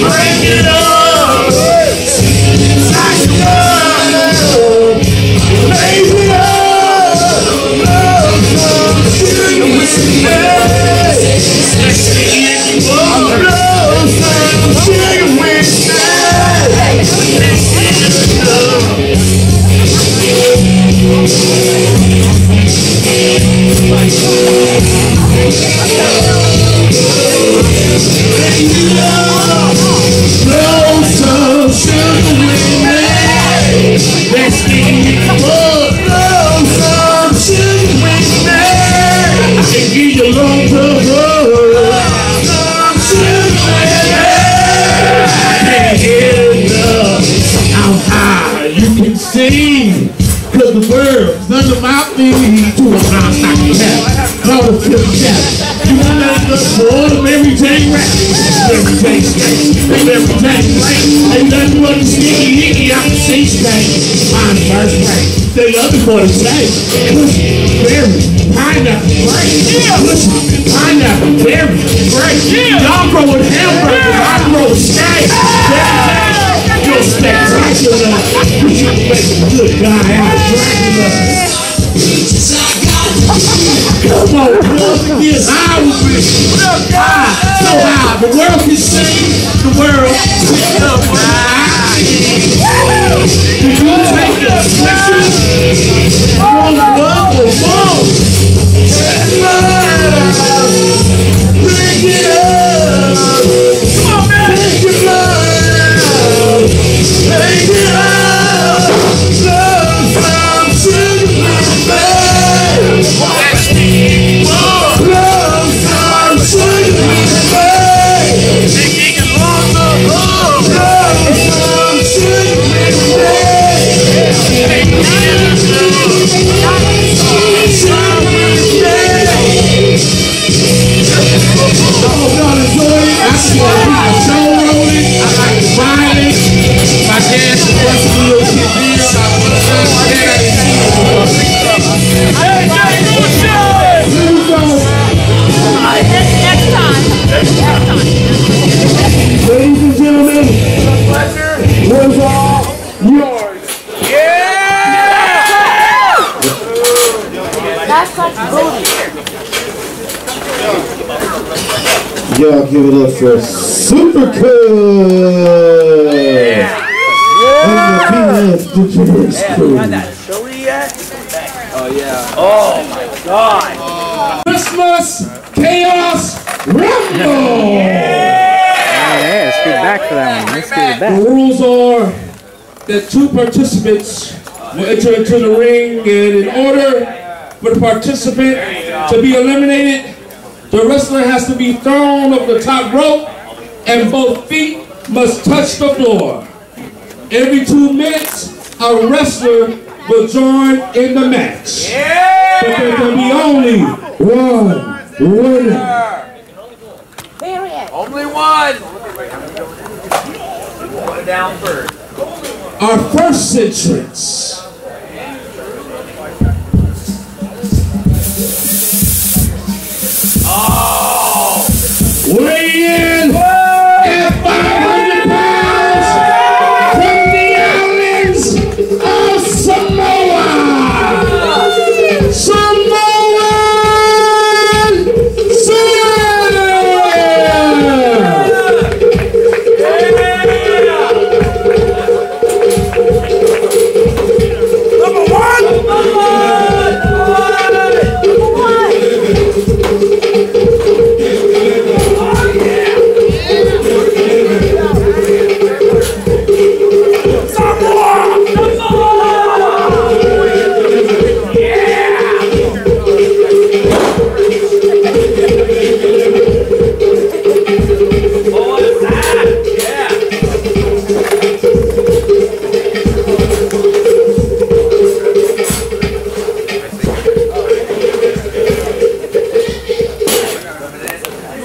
break it up, smash it up, raise it up, love, sugar with me, love, sugar with me. Cause the world's under my feet. To a round knock it out, call the flip chat. You got the sword of Mary Jane Rat, Mary Jane Stank, Mary Jane Stank. Ain't nothing but the sneaky hickey, I can see stank. Mine first rank, they love it for the sake. Pussy, berry, pineapple, grape. Pussy, pineapple, berry, grape. Y'all grow with hamburgers, I grow with steak. Your steak's right, good guy, I'm come on, love is I will be. So high, the world can sing, the world can up high. Did you take the pictures? All the love will fall. Bring it up. Come on, man, make your love. Make it up. Y'all give it up for SUPERCOOL! Yeah! Yeah! Show it yet? Oh yeah. Oh my god! Christmas Chaos Rumble! Yeah! Yeah, let's get back to that one. Let's get it back. The rules are that two participants will enter into the ring, and in order for the participant to be eliminated, the wrestler has to be thrown over the top rope and both feet must touch the floor. Every 2 minutes, a wrestler will join in the match. Yeah! But there can be only one winner. Period. Only one. One down first. Our first entrance. Oh! Weigh in at 500 pounds from the islands of Samoa! Samoan Samoa!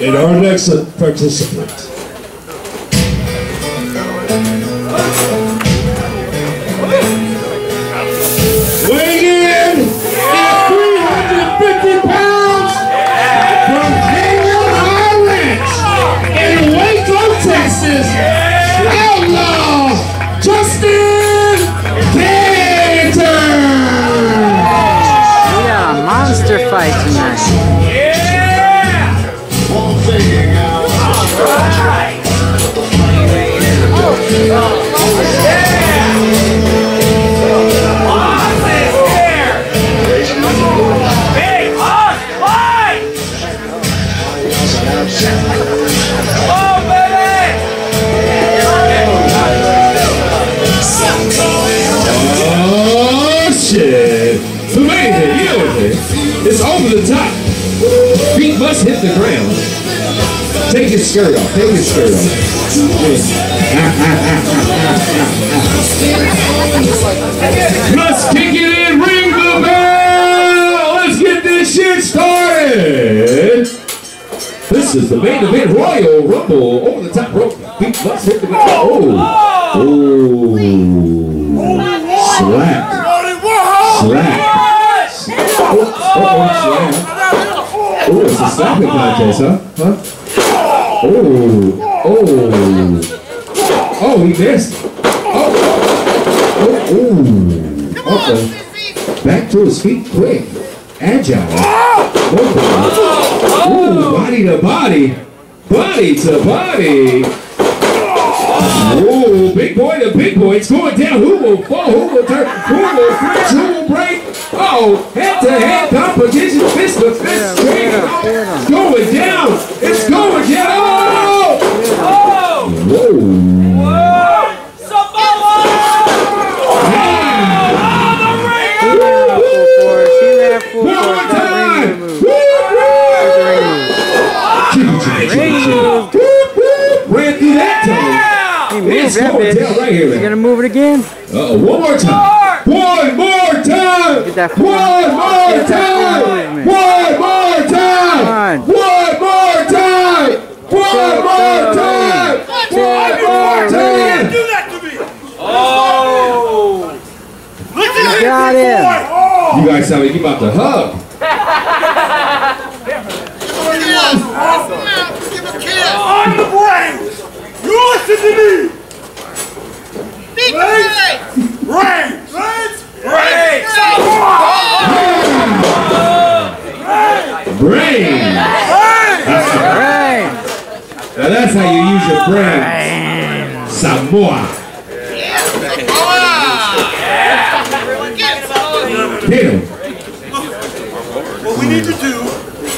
And our next participant weighing in at 350 pounds from Daniel Highlands in Waco, Texas, outlaw Justin Cantor. We got a monster fight tonight. It's over the top. Feet must hit the ground. Take his skirt off. Take his skirt off. Let's kick it in. Ring the bell. Let's get this shit started. This is the main event. Royal Rumble. Over the top rope. Feet must hit the ground. Oh. Oh. Slap. Slap. Oh, it's a slapping contest, huh? Oh, oh, oh, he missed. Oh, oh, oh. Back to his feet quick. Agile. Oh, body to body. Body to body. Oh, big boy to big boy. It's going down. Who will fall? Who will turn? Who will crash? Who will break? Oh, head-to-head competition, fist-to-fist, going down, it's going down, oh! Oh! Whoa! Whoa! Samoa! Yeah! Oh, the ring! One more time! Woo! Woo! Ran through that time! He moves that bitch. Right here, man. You gonna move it again? Uh-oh, one more time! One more time! Get that one more time! One more time! One more time! One more time! One more time! Do that to me! Oh! Look at him! You guys sound like you about to hug. Give him a kiss! I'm the Blaze! You listen to me! Big Blaze! Ray! Ray! Brain! Brain! Now that's how you use your brain. Samoa. Yeah. Samoa. Hit him. What we need to do is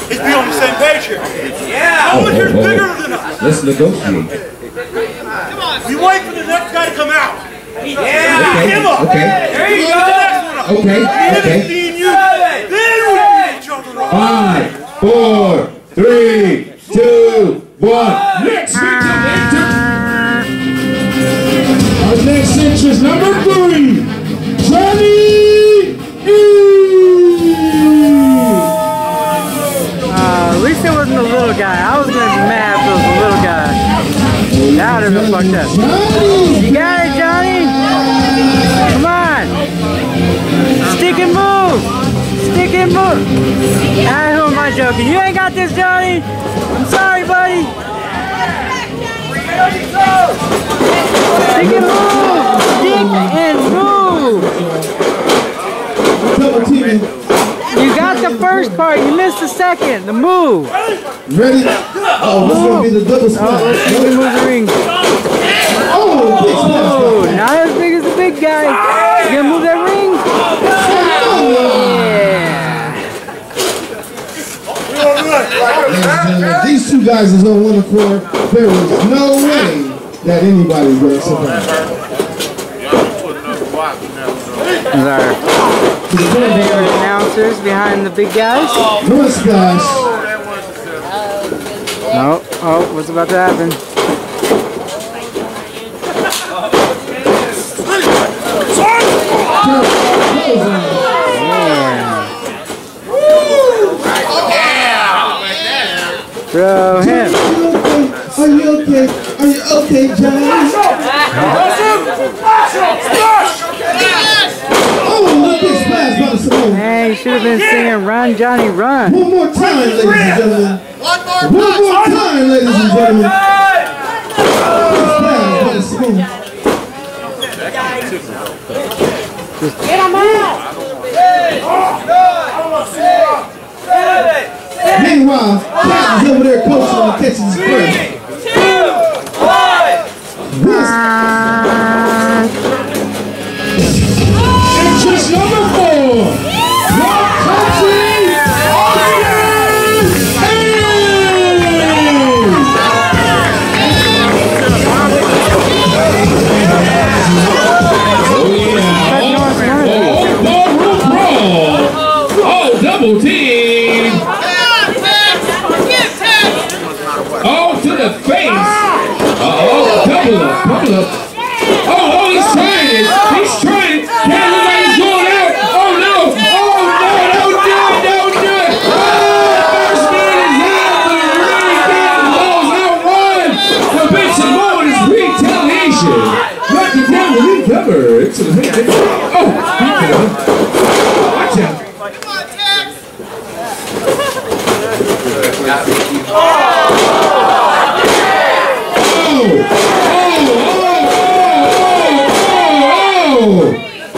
be on the same page here. Yeah. No one here's bigger than us. Let's negotiate. Come on. We wait for the next guy to come out. Yeah! Okay. Okay. There you go! Okay, okay. Five, four, three, two, one. Next our next entry is number 3, Johnny E! At least it wasn't a little guy. I was gonna be mad if it was a little guy. That would have been fucked up. You got it, Johnny! Come on! Stick and move! Stick and move! Ah, who am I joking? You ain't got this, Johnny! I'm sorry, buddy! Stick and move! Stick and move! You got the first part, you missed the second, the move! Ready? Oh, this is going to be the double spot. Move the ring. Oh, oh, not as big as the big guy. You gonna move that ring? Yeah. These two guys is on one accord. There is no way that anybody's going to survive. These are the favorite announcers behind the big guys. First guys. No. Oh, what's about to happen? Throw him. okay, Johnny. Hey, you should have been singing Run, Johnny, Run. One more time, ladies and gentlemen. Just get him out. Meanwhile, Cat is over there coaching and catching his breath. 14. Oh, to the face. Oh, double up. Oh, he's trying. Can't look like he's going out. Oh, no, don't do it. First man is out. Run, the bitch and woman is retaliation. Knock it down to recover. Watch out. Oh!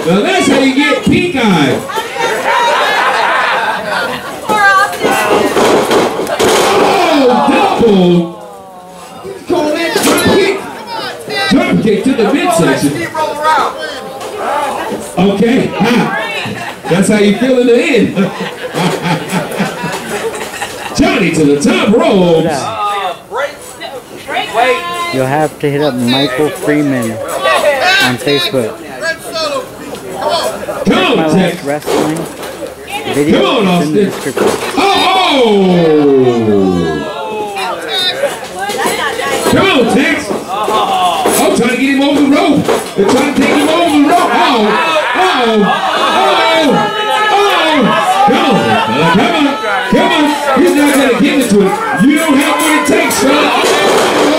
Now that's how you get pink eye. Oh, double! Call that drop kick. Drop kick to the midsection. Okay, that's how you feel in the end. Johnny to the top ropes. You'll have to hit up Michael Freeman on Facebook. Contact wrestling video. Come on, Austin. Oh! Contact. I'm trying to get him over the rope. They're trying to take him over the rope. Oh! Come on. He's not going to give it to him. You don't have what it takes, fella. Oh!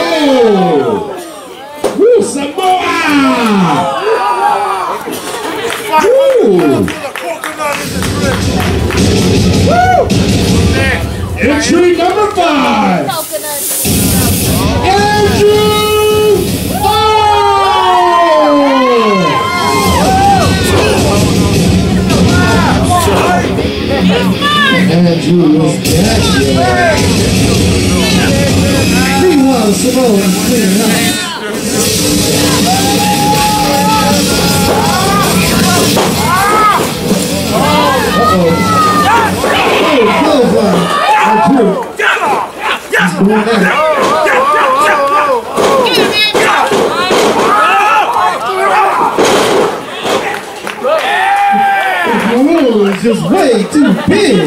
Woo, Samoa! Woo! Entry number 5. Andrew! Andrew was back there. Meanwhile, Samoa is cleaning up. It's just way too big.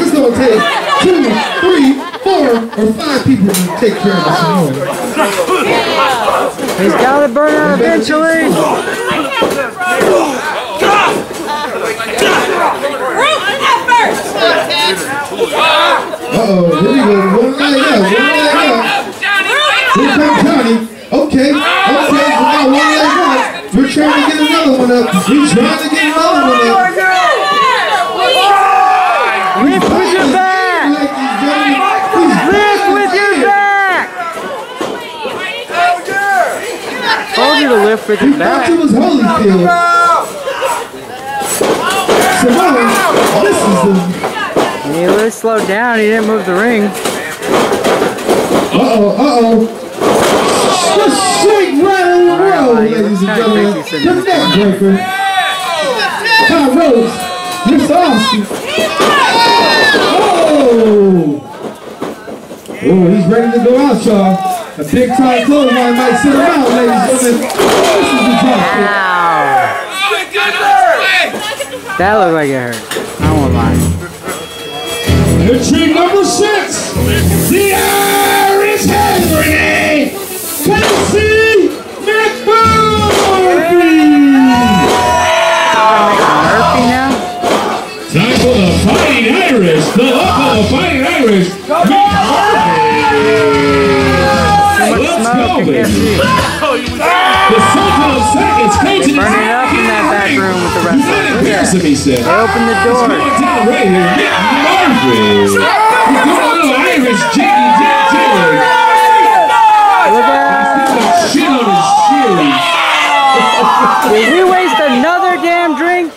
It's going to take 2, 3, 4, or 5 people to take care of Samoa. He's got to burn out eventually. Uh-oh, here we go. One leg up. Here comes Johnny. Okay, one leg up. We're trying to get another one up. He thought it was Holyfield. He was slowed down. He didn't move the ring. Uh-oh. Just shake right on the road, ladies and gentlemen. The neck breaker. Top ropes. This awesome. Oh, he's ready to go out, y'all. A big time clothesline might sit around, ladies and gentlemen. This is the top. Wow. That looked like it hurt. I won't lie. Entry number 6. The Irish Hand Grenade. Cassie McMurphy. Time for the Fighting Irish. The Fighting Irish. The Sultan of Sack is caged in his up in that back room with the rest of them. They open the door. Right here, Margaret. The little Irish Jackie Jack Taylor. Look at shit on his shoes. Did he waste another damn drink?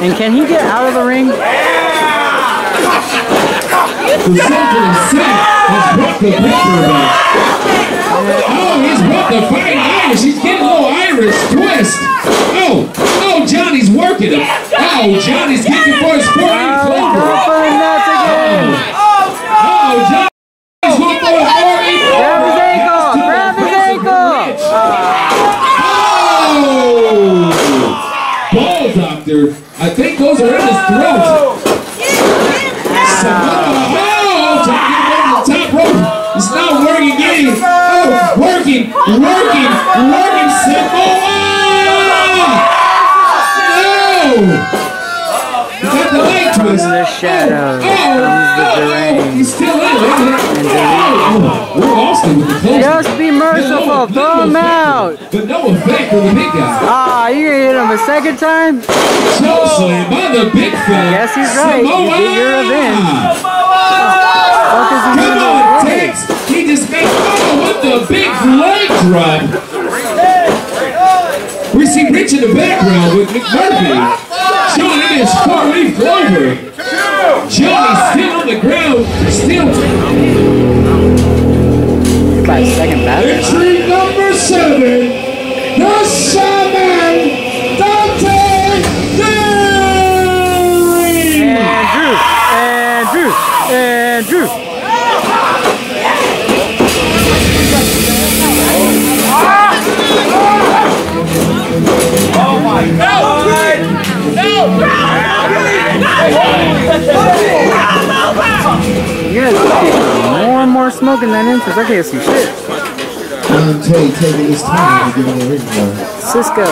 And can he get out of the ring? The Sultan of Sack has brought the paper back. Oh, he's brought the fine Irish. He's getting a little Irish twist. Oh, oh, Johnny's working him. Oh, Johnny's kicking for his 480 flipper. Oh, Johnny's going for a 480 flipper. Grab his ankle. Grab his ankle. Oh, ball doctor. I think goes around his throat. Oh, trying to get him over the top rope. It's not working, getting. Oh, working, working, working. No! He got the leg twist. From the shadows comes the rain. He's still in it. We're Austin with the close. Just be merciful. Throw him out. But no effect on the big guy. Ah, you gonna hit him a second time? Snow slam by the big fella. Yes, he's right. Samoa. You get your revenge. Come on, Tex. He just made fun with the big leg drop. We see Rich in the background with McMurphy. Showing him his far-leaf clover. Johnny's still on the ground. Still. By second battle. Entry number 7. The 7. Dante. Green. Andrew. No! No! You guys are more and more smoking that entrance. I can't see shit. Dante taking his time to get on the ring. Cisco.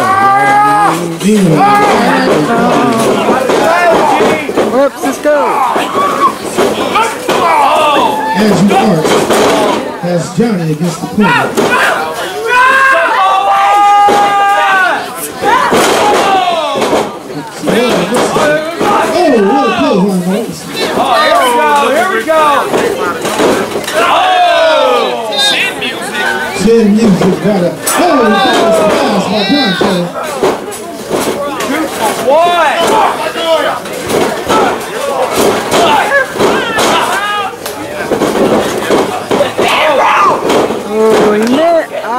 What up, Cisco? Andrew Arch has Johnny against the corner. Oh, here we go! Oh! Shin music! Shin music, brother. Oh, my God. What? Oh, he lit. Ah!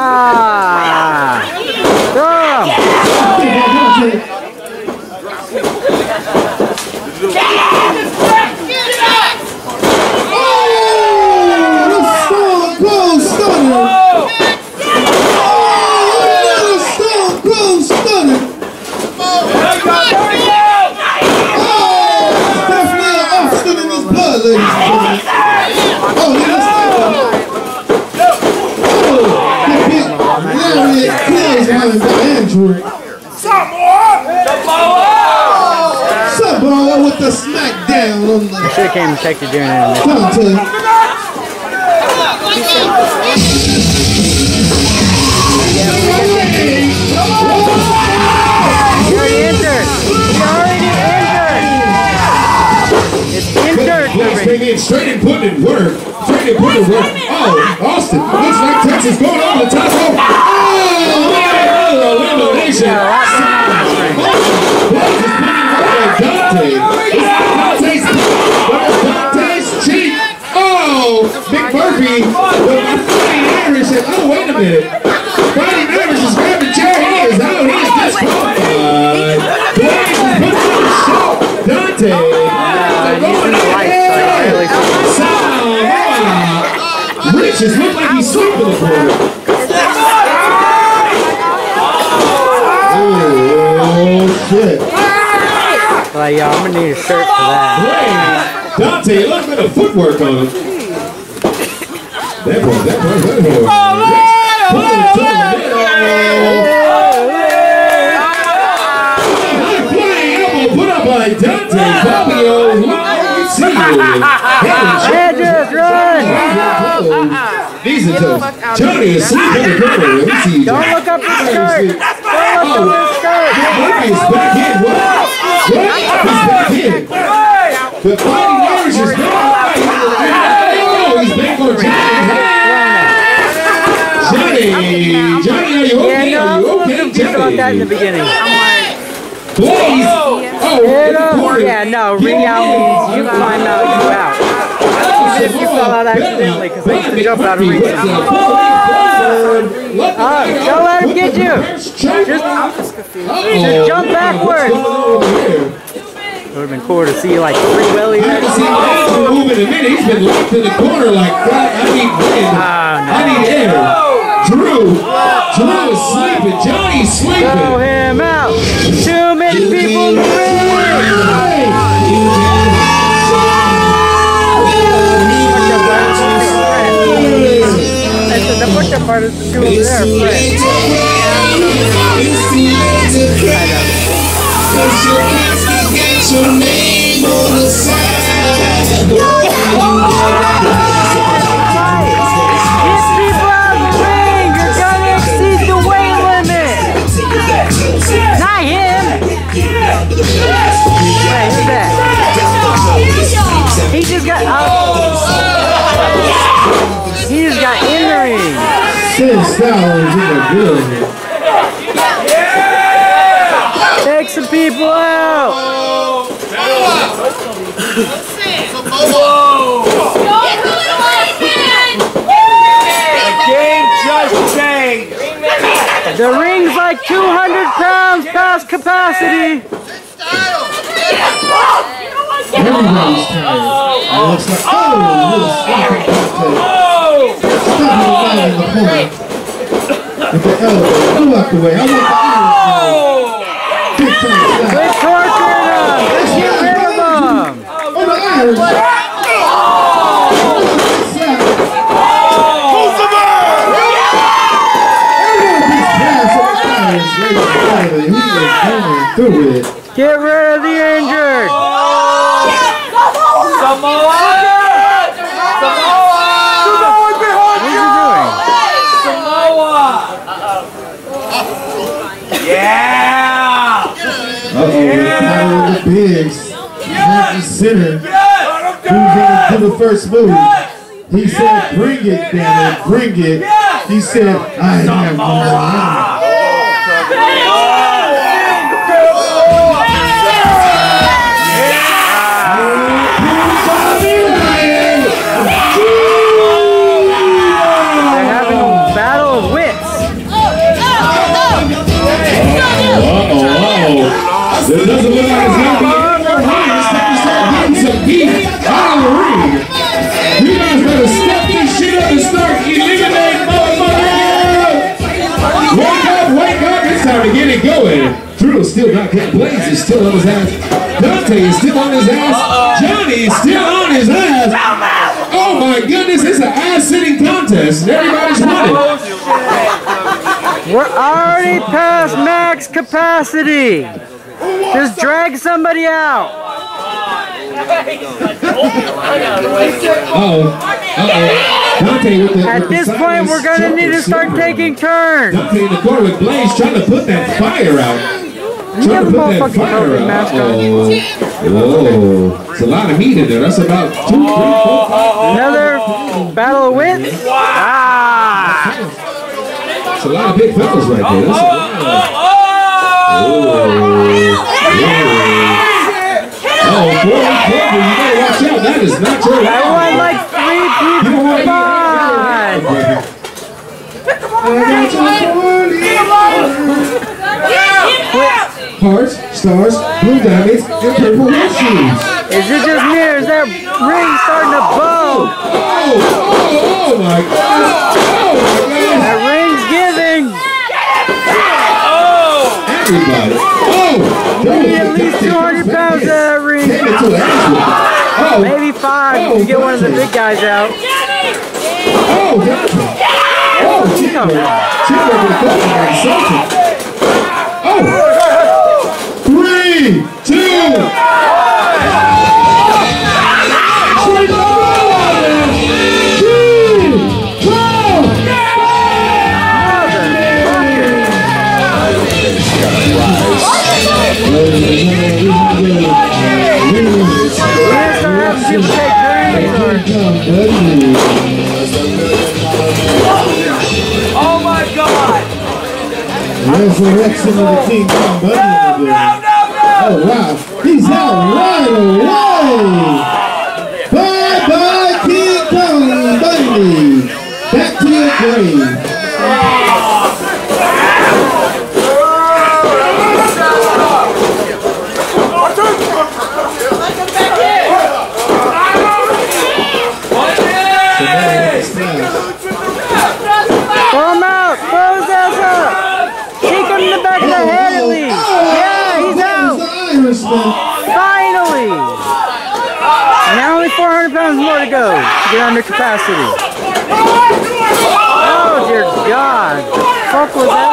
I should have came and checked you during that. He already entered. It's entered. Taking it straight and putting in work. Oh, Austin. Looks like Texas going on the top rope. Oh, elimination. Dante's cheek! Oh! McMurphy with a fighting Irish and oh wait a minute! Fighting Irish is grabbing Jerry. He is out, he is disqualified! Blaze is putting on the show! Dante! Samoa! Rich just looked like he's sleeping in the corner! Oh shit! Well, y'all, I'm gonna need a shirt for that. Dante, a little bit of footwork on him. That boy. High flying elbow put up by Dante. Fabio, Badgers, run! These are tough. Johnny is sleeping in the purple. Don't look up his skirt. Don't look up his skirt. Johnny is back in. What? He's back in. But Cody Norris is back. Oh, he's back for Johnny. Johnny, are you okay? Are you okay, Johnny? That in the beginning. Please! Oh, yeah, no, ring out means you climb out, you out. Even if you fell out accidentally, because I have to jump out of reach. Don't let him get you! Just jump backwards! It would have been cool to see like three wellies. I haven't seen Mason move in a minute. He's been locked in the corner like, I need wind. I need air. Drew is sleeping. Johnny's sleeping. Throw him out. Too many people in the ring. The butcher part is the two over there. He just got up. He just got in the ring. 6 hours in the building. Take some people out. The game just changed. The ring's like 200 pounds past capacity. Everybody's tired. Oh, it's like, oh, get rid of the injured! Samoa! Samoa! What are you doing? Samoa! Yeah! The power of the bigs. Consider who's going to do the first move. He said, bring it, damn it, bring it. He said, I am Samoa. It doesn't look like it's going to be any more high. It's time to start getting some heat out of the ring. You guys better step this shit up and start eliminating motherfuckers. Wake up, it's time to get it going. Drew's still not getting. Blaze is still on his ass. Dante is still on his ass. Johnny is still on his ass. Oh my goodness, it's an ass-sitting contest. Everybody's running. We're already past max capacity. Just drag somebody out. At this point, we're going to need to start taking turns. Dante in the corner with Blaze trying to put that fire out. Trying to put that fire out. Whoa. It's a lot of heat in there. That's about 2, 3, 4, 5. Another battle of wits. Ah. It's a lot of big fellas right there. That's a lot. Oh, you that is not your I want like 3 people. Hearts, stars, blue diamonds, and purple shoes. Is it just me or is that ring starting to bow? Oh my God. Oh my God. That ring's giving. Everybody. Oh! We need at least 200 pounds of that ring. Maybe 5 to get one of the big guys out. Oh! Oh! Nino! Oh! 3, 2, 1! resurrection of the King Kong Bundy. Oh wow, he's out right away. Bye bye King Kong Bundy. Back to your grave. Finally! Now only 400 pounds more to go to get under capacity. Oh dear God! What the fuck was that?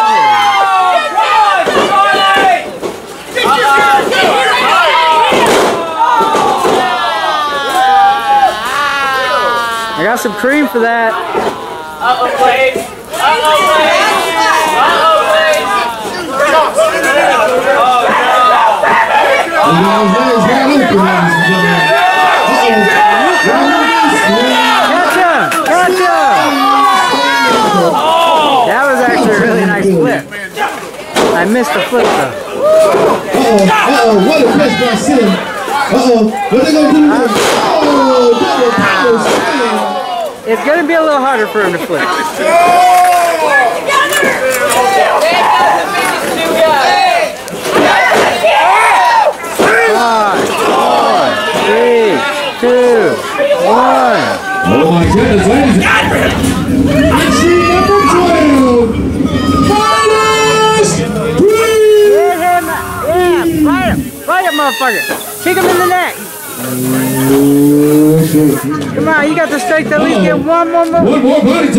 I got some cream for that. Uh-oh, Blaze! Uh-oh, Blaze! Uh-oh, Blaze! Oh no! Gotcha! Gotcha! Oh, that was actually a really nice flip. I missed the flip though. Uh oh, what a pitch by Sid. What are they gonna do now? Oh, double power. It's gonna be a little harder for him to flip. Oh my goodness, ladies and gentlemen, entry number 12, Midas, Green! Yeah, right up, motherfucker. Kick him in the neck. Come on, you got the strength to at least get one more body to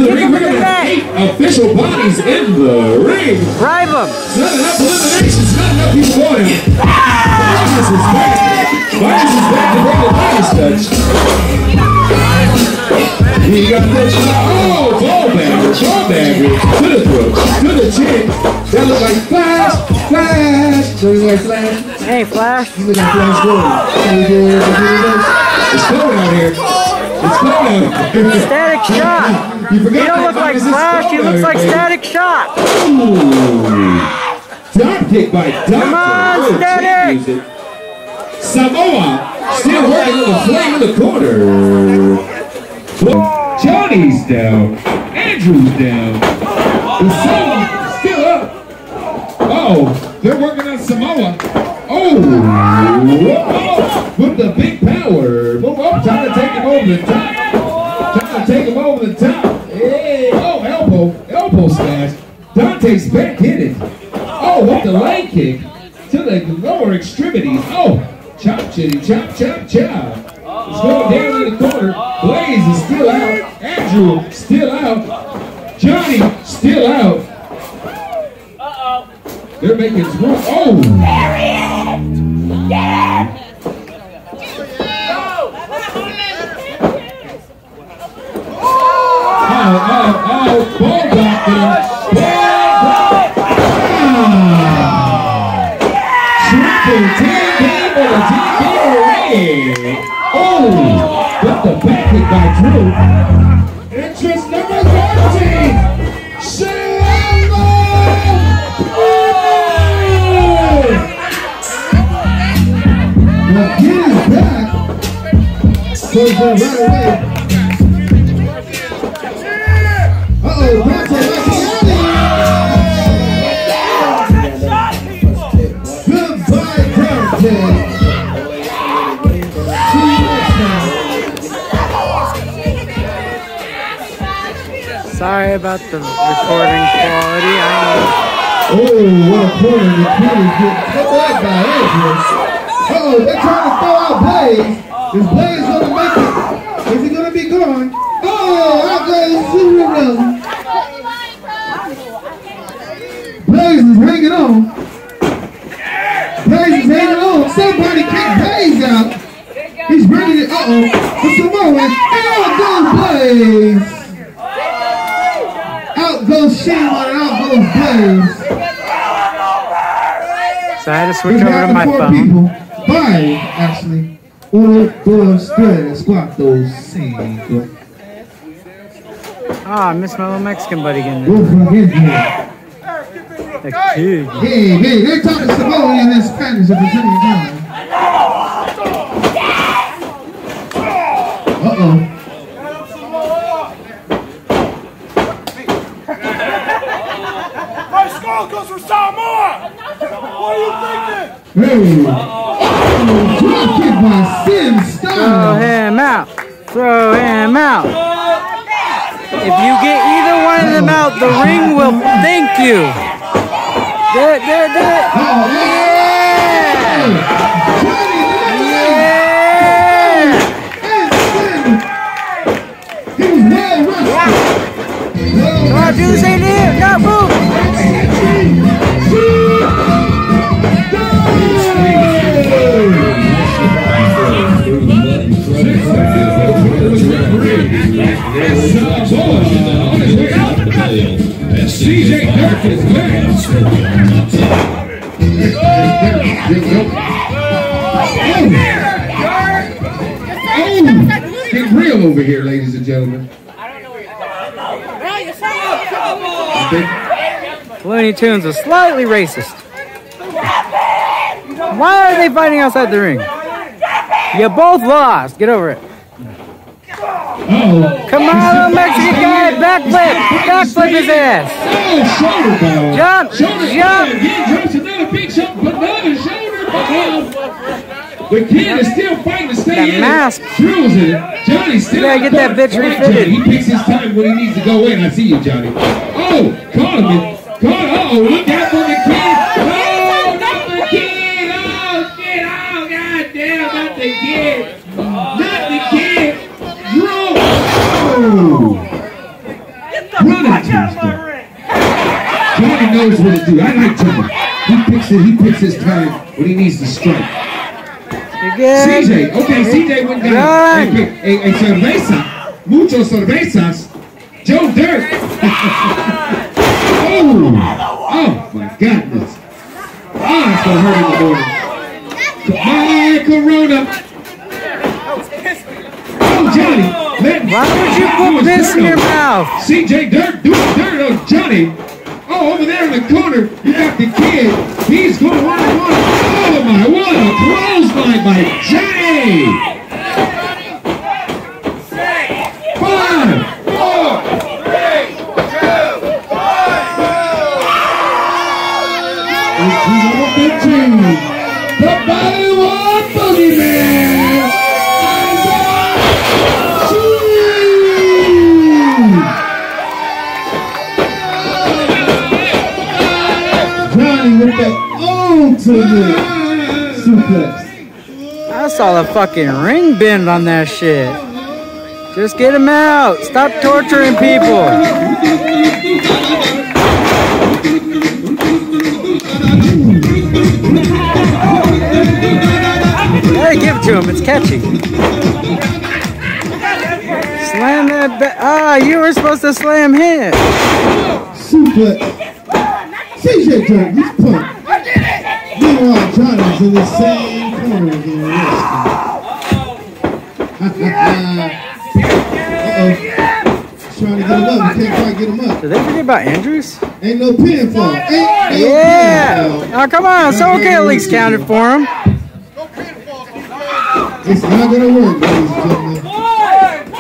the ring. We're going to have 8 official bodies in the ring. Bribe him. Not enough eliminations, not enough people want him. Midas is back. Midas is back to bring the Midas touch. He got this. Oh, ball bagger to the throat, to the chin. That looked like flash. Looks like flash. Hey, flash. He looks like flash gold. It's cold out here. It's cold out here. Static shot. You don't look like flash. You look like static shot. Ooh. Drop kick by Dante. Come on, static. Samoa still working with a flame in the corner. Johnny's down, Andrew's down, and Samoa's still up. Uh oh, they're working on Samoa. Oh, with the big power. Move up, trying to take him over the top. Trying to take him over the top. Hey. Oh, elbow slash. Dante's back-headed. Oh, with the leg kick to the lower extremities. Oh, chop. It's going down in the corner. Blaze is still out. Andrew still out. Johnny still out. Uh-oh. They're making room. Oh! There yeah! Oh! Ball got them. With the back hit by Drew. Entrance number 13, Shiva! Now get his back. Goes down right away. Uh-oh, Dante Maciani! Goodbye, Dante! Sorry about the recording quality. I know. Oh, what a corner! The kid is getting cut back by Andrews. Uh oh, they're trying to throw out Blaze. Is Blaze gonna make it? Is he gonna be gone? Oh, out there is Superman. Blaze is hanging on. Blaze is hanging on. Somebody kicked Blaze out. He's bringing it. Uh oh, it's the moment. And out goes Blaze. So I had to switch over to my phone. Five, actually. 1, 2, 3, cuatro, cinco. Ah, I missed my little Mexican buddy again. They talking Samoan and then Spanish at the same time. My skull goes from Samoa! What are you thinking? Hey! Drop kick by Sin Star! Throw him out! Throw him out! If you get either one of them out, the ring will thank you! Do it, do it, do it! Yeah! Yeah! He was well rushed! Come on, Judas ain't here! Not move! CJ Dirk is back. Get real over here, ladies and gentlemen. Looney Tunes are slightly racist. Why are they fighting outside the ring? You both lost. Get over it. Uh-oh. Come on, Mexican guy, backflip! Backflip his ass! Jump! Jump! The kid is still fighting to stay in. Mask. Johnny's still get that bitch refitted. He picks his time when he needs to go in. I see you, Johnny. Oh, caught him. Caught him. Uh-oh, look out for the kid. Oh, not the kid. Oh, shit. Oh, goddamn, not the kid. Johnny knows what to do. I like Johnny. He picks his time when he needs to strike. CJ, okay, CJ went down. A cerveza, muchos cervezas. Joe Dirt. Oh, my goodness. Oh, it's gonna hurt in the morning. Corona. Oh, Johnny. Why would you put this in your mouth? CJ Dirt doing dirt on Johnny. Oh, over there in the corner, you got the kid. He's going to run and run. Oh my, what a clothesline by Johnny. 5, 4, 3, 2, 1. The Bollywood Billionaire. I saw the fucking ring bend on that shit. Just get him out. Stop torturing people. Gotta give it to him. It's catchy. Slam that back. Ah, you were supposed to slam him. Suplex. CJ Dirt, he's pumped. Johnny's in the same corner again. He's trying to get him up. He can't quite get him up. Did they forget about Andrews? Ain't no pinfall. Ain't no pinfall. Oh, come on. Someone can at least count it for him. It's not going to work, ladies and gentlemen. I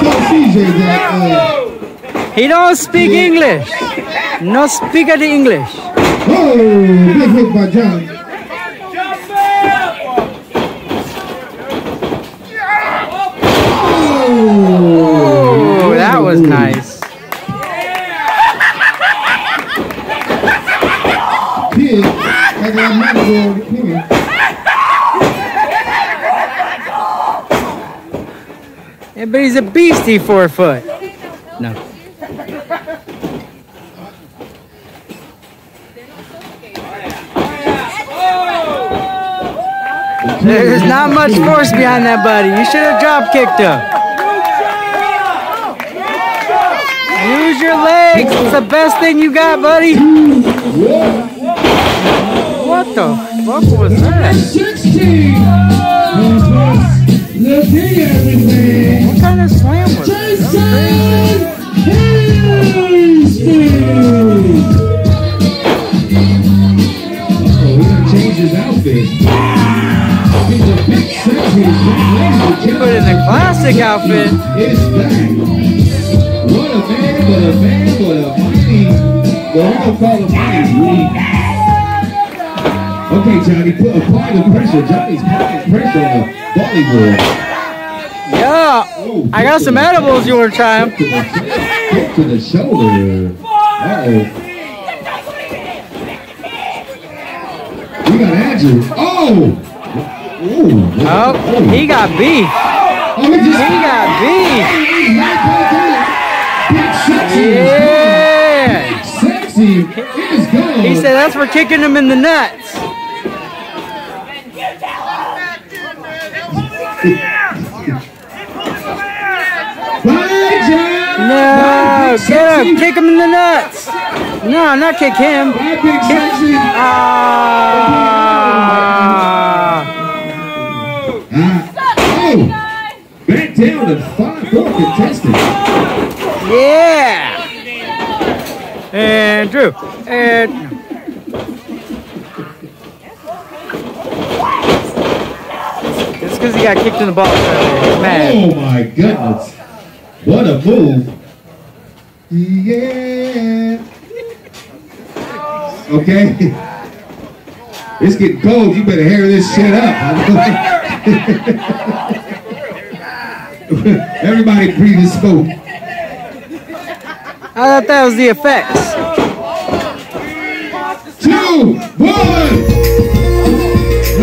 just told CJ that. He don't speak English. No speaker to English. Oh, big hook by Johnny. Oh, that was nice. Kid, I got money going to King. Yeah, but he's a beastie 4 foot. No. There's not much force behind that, buddy. You should have drop kicked him. Use your legs. It's the best thing you got, buddy. What the fuck was that? What kind of slam was that? He put in a classic outfit. What a man, what a man, what a mighty. Well, I'm gonna call him mighty. Okay, Johnny, put apply the pressure. Johnny's applying pressure on the Bollywood. Yeah, I got some edibles you were trying. Hit to the shoulder. Uh-oh. We got Andrew. Oh! Oh, he got beat. He got beat. Yeah. Sexy. He said that's for kicking him in the nuts. No, get him, kick him in the nuts. No, not kick him. Back down to 5-4 contestant. Yeah. And Drew. And it's because he got kicked in the balls earlier. Man. Oh my goodness. What a move. Yeah. Okay. It's getting cold. You better hair this shit up. Everybody breathe and smoke. I thought that was the effects. 2, 1.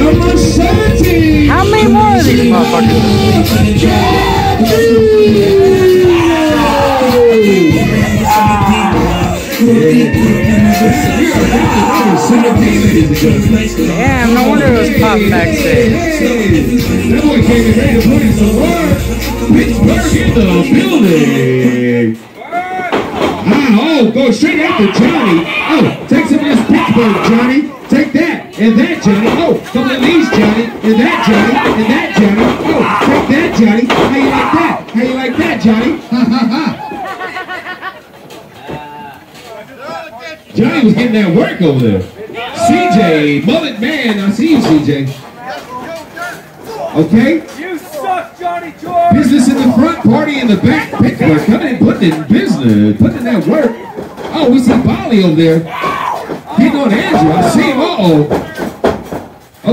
Number 17. How many more of these motherfuckers? Yeah. Damn, no wonder it was pop backstage. That boy came in ready to put in some work. Pittsburgh in the building. Oh, go straight after Johnny. Oh, take some of this Pittsburgh, Johnny. Take that, and that, Johnny. Oh, some of these, Johnny, and that, Johnny, and that, Johnny. Oh, take that, Johnny. How you like that? How you like that, Johnny? Ha, ha, ha. Johnny was getting that work over there. CJ, mullet man, I see you, CJ. Okay? You suck, Johnny George! Business in the front, party in the back. Pittsburgh coming and putting in business, putting in that work. Oh, we see Bolly over there. Hitting on Andrew, I see him, uh-oh.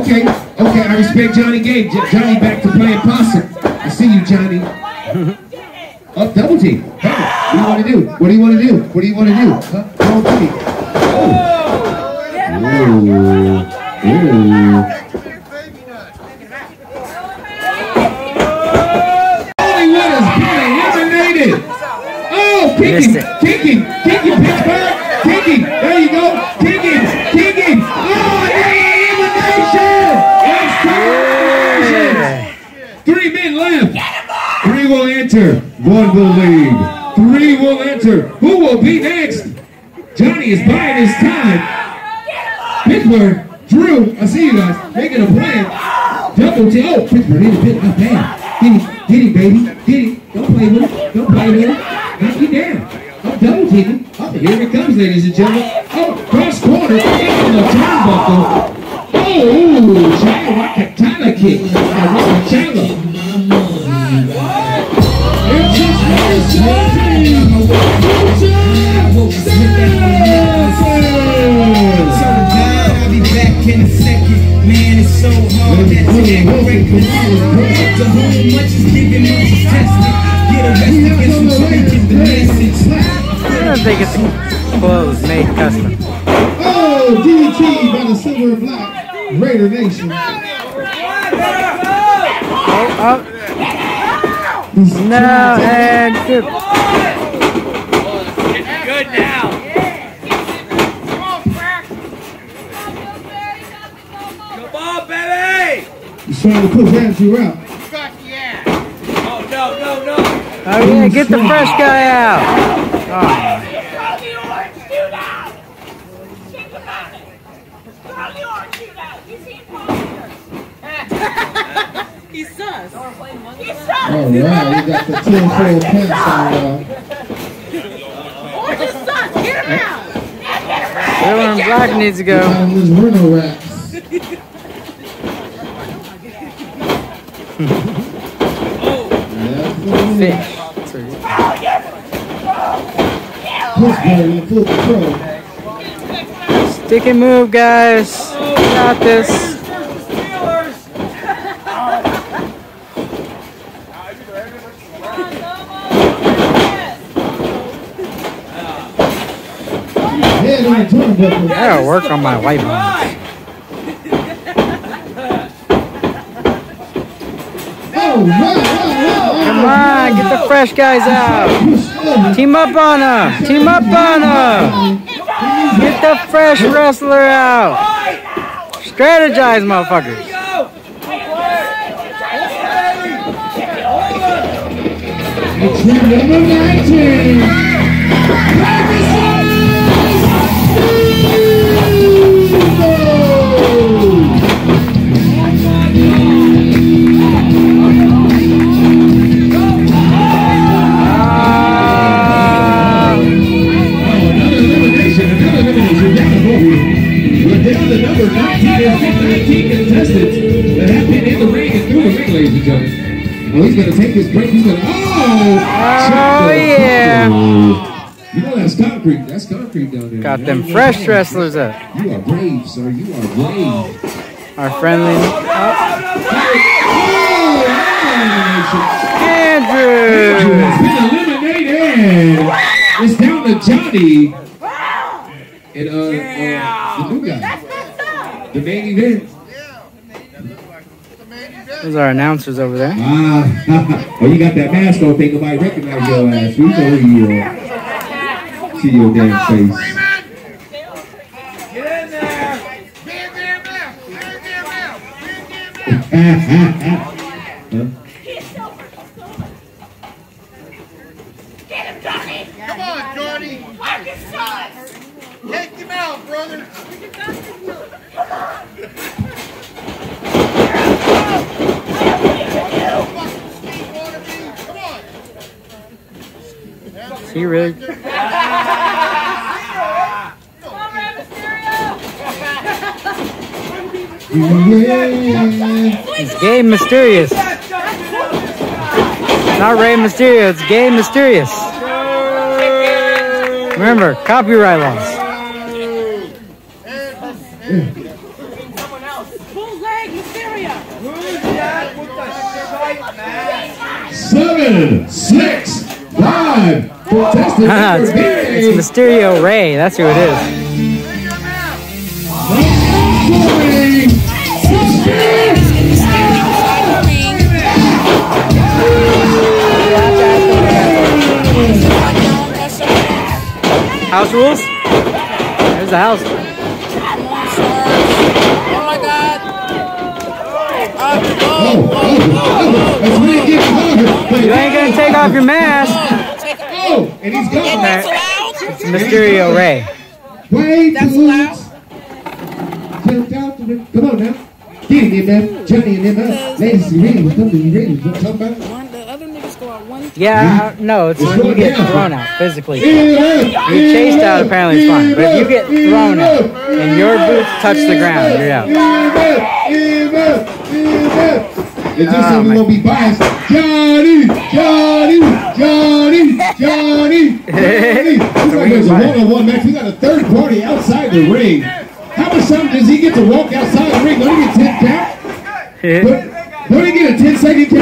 Okay, okay, I respect Johnny Game. Johnny back to playing possum. I see you, Johnny. Oh, double team. What do you want to do? What do you want to do? What do you want to do? Huh? Double team. Hollywood has been eliminated. Oh, kicking, kicking, kicking, Pittsburgh, kicking. There you go, kicking, kicking. Oh, elimination! It's termination. 3 men left. 3 will enter. 1 will leave. 3 will enter. Who will be next? Johnny is buying his time. Pittsburgh, Drew, I see you guys making a plan. Double T. Oh, Pittsburgh need a bit of that. Get it, baby. Get it. Don't play with it. Don't play with it. Knock you down. I'm double teaming. Oh, here it comes, ladies and gentlemen. Oh, cross corner. Into the turnbuckle. Oh, Chaya Katana kick. In a second, man, it's so hard that you can't break the rules. Break up the whole much is giving up to test me. Get arrested, get some money, get the message. I don't think it's clothes made custom. Oh, DT by the Silver and Black Raider Nation. Oh, oh. No, and good. It's good now. Trying to push Andrew out. Oh, no, no, no. Oh, yeah, get the fresh guy out. Oh. He's sus. All right, we got the 10-4 pants on. Orange is sus. Get him out. Everyone in black needs to go. This Bruno rap. Fish. True. Stick and move, guys. Got this. I gotta work on my white lines. Come on, get the fresh guys out. Team up on them. Team up on them. Get the fresh wrestler out. Strategize, motherfuckers. It's number 19. Well, he's gonna take his break. He's gonna yeah! Concrete. You know that's concrete. That's concrete down there. Got them fresh wrestlers up. You are brave, sir. You are brave. Our friendly Andrew has been eliminated. It's down to Johnny and the new guy. The main event. Those are announcers over there. Well, you got that mask on, think nobody recognize your ass. We know who you are. See your damn face. Get in there! Big MF! Big MF! Big MF! He's over! Get him, Johnny! Come on, Johnny! I can saw it! Take him out, brother! Come on! He rigged. Come on, Ray Mysterio! It's Game Mysterious. It's not Ray Mysterio, it's Game Mysterious. Remember, copyright laws. Someone else. Full leg Mysterio. Who's that with the 7, 6, 5. It's Mysterio Ray, that's who it is. House rules? There's the house. Oh my god. You ain't gonna take off your mask. Oh, and he's gone. It's Mysterio Ray. That's loud. Come on now. Get in there, man. Johnny and them. Ladies, you ready? You ready? What you talking about? The other niggas go out one. Yeah, no, it's when you get thrown out physically. You're chased out, apparently, it's fine. But if you get thrown out and your boots touch the ground, you're out. And just so we won't be biased, Johnny, Johnny, Johnny, Johnny, Johnny. It's like there's a one-on-one match. We got a third party outside the ring. How much time does he get to walk outside the ring? Don't he get 10 count? Don't he get a 10-second count?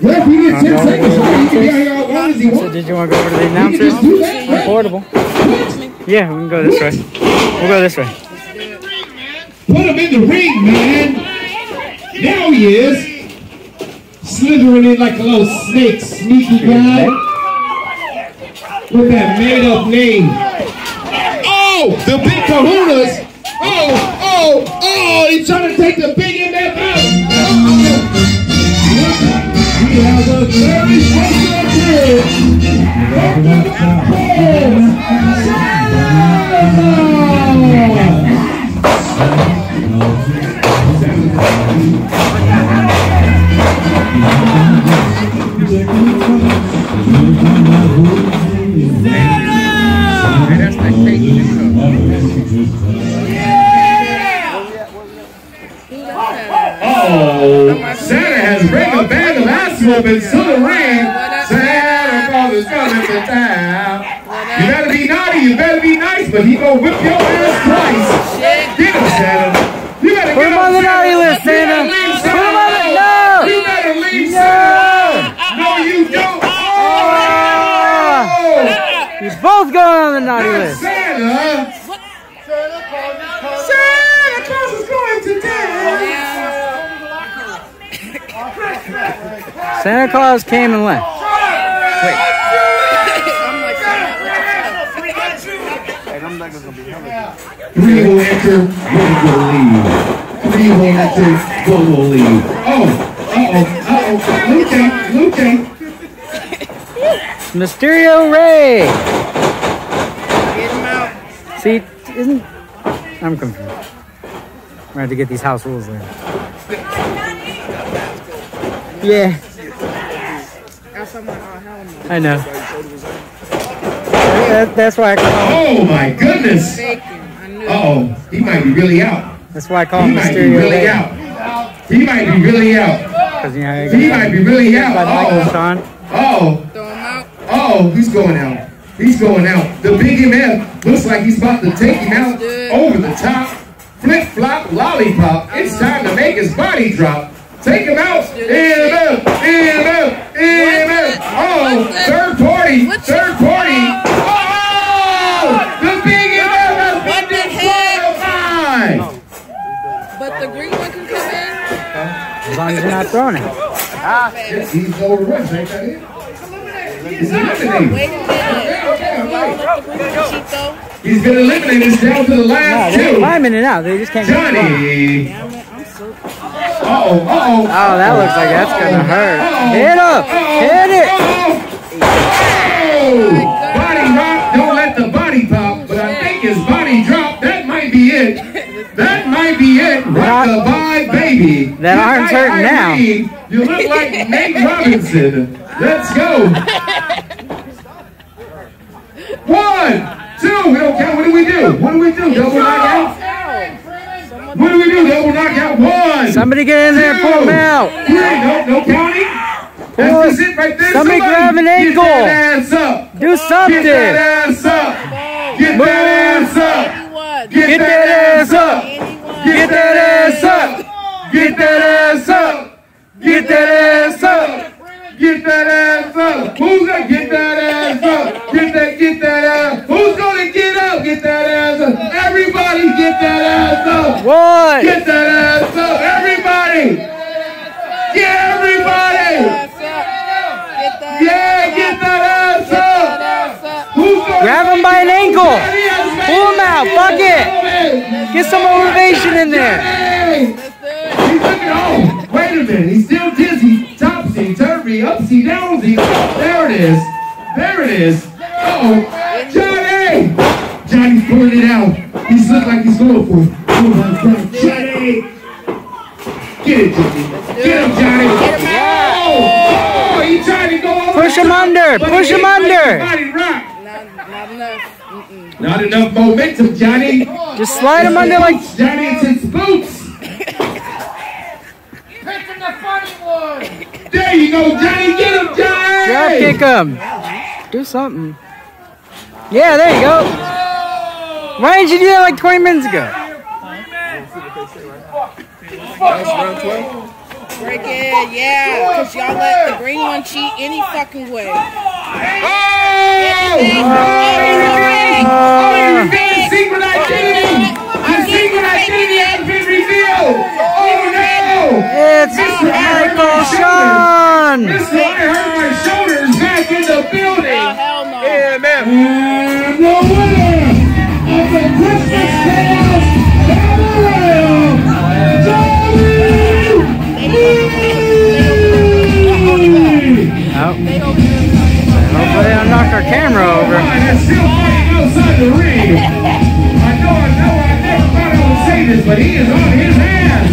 Well, if we get 10 seconds, he can be out here all long as he wants. So did you want to go over to the announcer? We can just do that, right? Portable. Yeah, we can go this way. We'll go this way. Put him in the ring, man. Now he is. Slithering in like a little snake, sneaky guy. With that made up name. Oh, the big kahunas. Oh, he's trying to take the big MF out. We have a very special Santa has bring a bag of ice up and to the ring. Santa Claus is coming to town. You better be naughty, you better be nice, but he gonna whip your ass twice. Get him, Santa. You better get him, on the naughty list, Santa. Put him on the no. You better leave, Santa. No, you don't. Oh. He's both going on the naughty list. Santa. Santa Claus is going to town. Santa Claus came and went. Three will enter, one will leave. Three will enter, one will leave. Oh, Luke. Mysterio Ray. Get him out. See, isn't... I'm confused. I'm going to have to get these house rules later. Yeah. I know. That's why I call him. Oh my goodness! Uh-oh, he might be really out. That's why I call him Mysterio Ray. He might be really out. You know, he might be really out. Oh, he's going out. He's going out. The Big MF looks like he's about to take him out over the top. Flip flop lollipop. It's time to make his body drop. Take him out. Oh, third party. Oh, the Big MF has been disqualified. But the green one can come in. As long as you're not throwing it. He's over rush, ain't that it? He's eliminated. He's been eliminated. It's down to the last two. Climbing it out. They just can't get it. Johnny. Oh, that looks like that's gonna hurt. Hit up! Hit it! Oh, body rock, don't let the body pop, but I think his body drop. That might be it. That might be it. Rock the vibe, baby. That arm's hurting now. You look like Nate Robinson. Let's go. 1, 2, we don't count. What do we do? What do we do? Double knockout? What do we do? Double knockout. 1. Somebody get in there, pull him out. 3. No counting. That's just it right there. Somebody grab an ankle. Get that ass up. Do something. Get that ass up. Get that ass up. Get that ass up. Get that ass up. Get that ass up. Get that ass up. Get that ass up. Who's gonna get that ass up? Get that ass. Who's gonna get up? Get that ass up. Everybody get that ass up. What? Get that ass up. Everybody. Get everybody. Yeah, get that ass up. Who's gonna grab him by an ankle. Pull him out. Fuck it. Get some motivation in there. He's looking off. Wait a minute. He's still dizzy. Topsy, turvy, upsy, downsy. There it is. There it is. Uh-oh. Johnny! Johnny's pulling it out. He's looking like he's going for it. Oh my God, Johnny! Get it, Johnny. Get him, Johnny. Get him out. Oh, he tried to go over. Push him under. Push him under. Body rock. Not enough. Mm-mm. Not enough momentum, Johnny. Just slide him under like... Johnny, it's his boots. Hit him the funny one. There you go, Johnny. Get him, Johnny. Drop kick him. Do something. Yeah, there you go. Why didn't you do that like 20 minutes ago? Break it, yeah. Because y'all let the green one cheat any fucking way. Anything. Secret identity. Our secret identity has been revealed. Oh no! It's Michael Sean. This one hurt my shoulders back in the building. And the winner of the Christmas Chaos Rumble, Johnny E! Hopefully they don't knock our camera over. It's still fighting outside the ring. I never thought I would say this, but he is on his ass.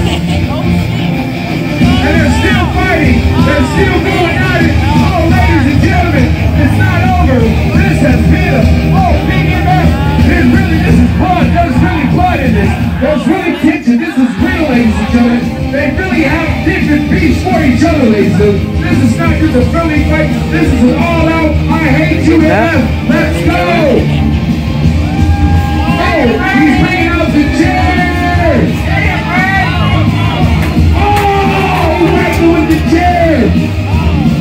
And they're still fighting. They're still going at it. Oh, ladies and gentlemen, it's not over. Has been a, Big MF, this is blood, there's really blood in this, there's really tension, this is real, ladies and gentlemen, they really have different beasts for each other, ladies and gentlemen. This is not just a friendly fight. This is an all-out, I hate you, MF. Let's go! Oh, he's bringing out the chairs! Oh, whacking with the chairs!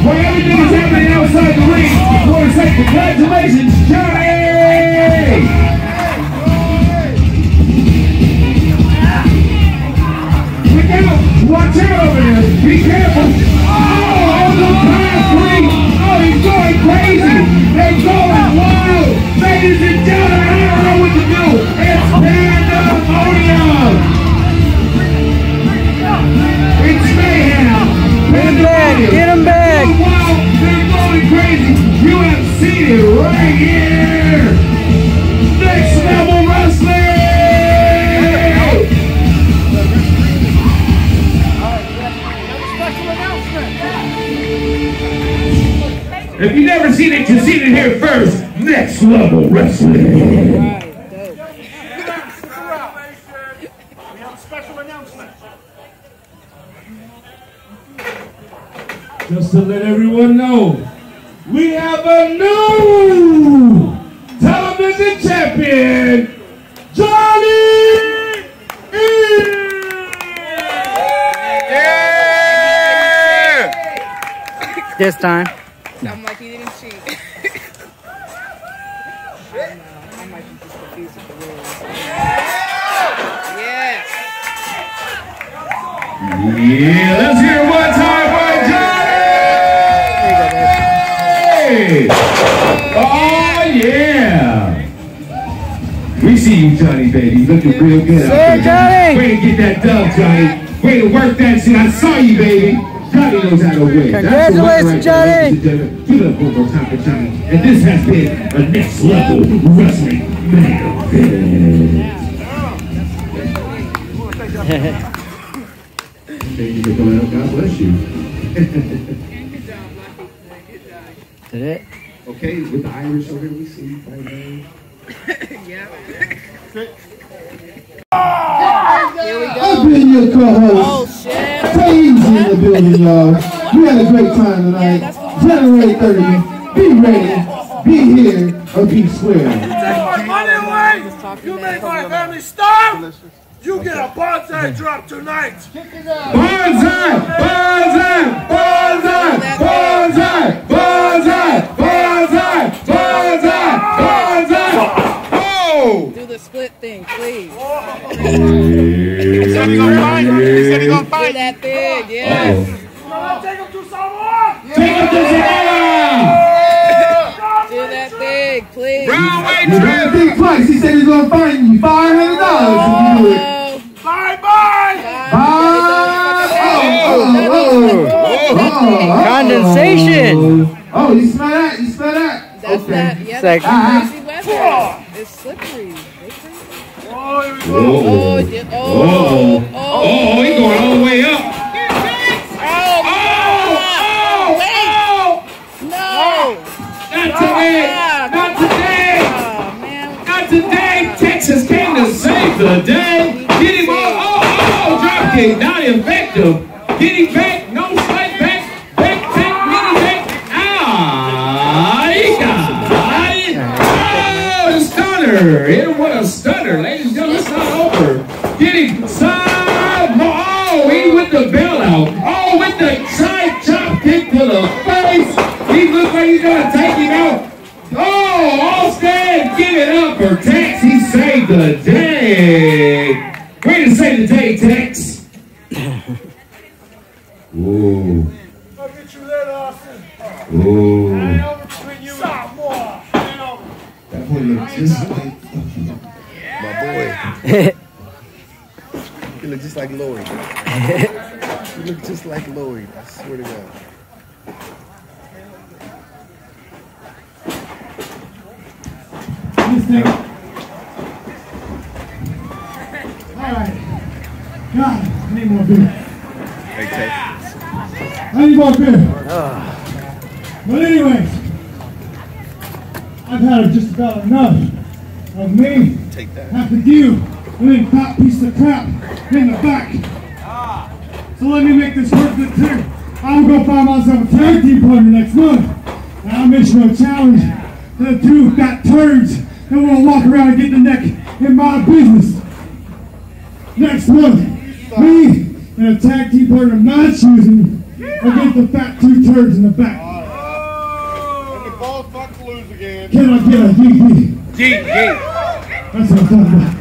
Well, everything is happening outside the ring. For a second, congratulations, Johnny! Watch out over there, be careful. Oh, on the past ring. Oh, he's going crazy. They're going wild. Ladies and gentlemen, I don't know what to do. It's pandemonium. It's mayhem. Pandemonium. Get him back. They're wild. They're going crazy. You have seen it right here. Next level wrestling. If you've never seen it, you've seen it here first. Next level wrestling. Right, we have a special announcement. Just to let everyone know, we have a new television champion, Johnny E. Yeah! This time. No. I'm like, you didn't cheat. I might be just confused with the rules. Yes. Yeah, let's hear it one time by Johnny! Oh, yeah! We see you, Johnny, baby. Looking real good out there. Way to get that dub, Johnny. Way to work that shit. I saw you, baby. Johnny knows how to win. Congratulations, Johnny! Give it up one more time for Johnny. And this has been a next level wrestling man. Thank you for coming out. God bless you. Did it? Okay, with the Irish over here, we see you right now. Yeah. Here we go. I've been your co-host. Crazy in the building, y'all. We had a great time tonight. January 30th. Be ready, be here, or be square. You make my family starve. You get a bonsai drop tonight. Bonsai, bonsai, bonsai, bonsai, bonsai, bonsai, bonsai, bonsai. Oh! Do the split thing, please. That big, yes. Take him to Samoa! Take him to Samoa! Do that big, please. You better think twice. He said he's gonna fine you $500 if you do it. Bye bye. Bye. Condensation. Oh, you smell that? You smell that? That's that. Yeah, that's crazy weather. It's slippery. Oh, here we go. Oh, yeah. Oh, he's going all the way up. Oh, no. Not today. Not today. Oh, man. Not today. Texas came to save the day. Get him all. Drop kick. Not effective. Get him back. No slide back. Mini back. Ah, he got it. Oh, stunner. It was a stunner, ladies and gentlemen. It's not over. Get him. Oh, with the side chop kick to the face. He looks like he's going to take him out. Oh, Austin, give it up for Tex. He saved the day. Way to save the day, Tex. Ooh. I'll get you later, Austin. Ooh. That boy looks just like my boy. You look just like Lori. You look just like Lori, I swear to God. Alright. God, I need more beer. I need more beer. But anyways, I've had just about enough of me. Take that. After you. And then fat piece of crap in the back. So let me make this worth it too. I'm going to find myself a tag team partner next month. And I'll make sure a challenge to the two fat turds that want to walk around and get the neck in my business. Next month, me and a tag team partner of my choosing will get the fat two turds in the back. Can I get a GG? GG. That's what I'm talking about.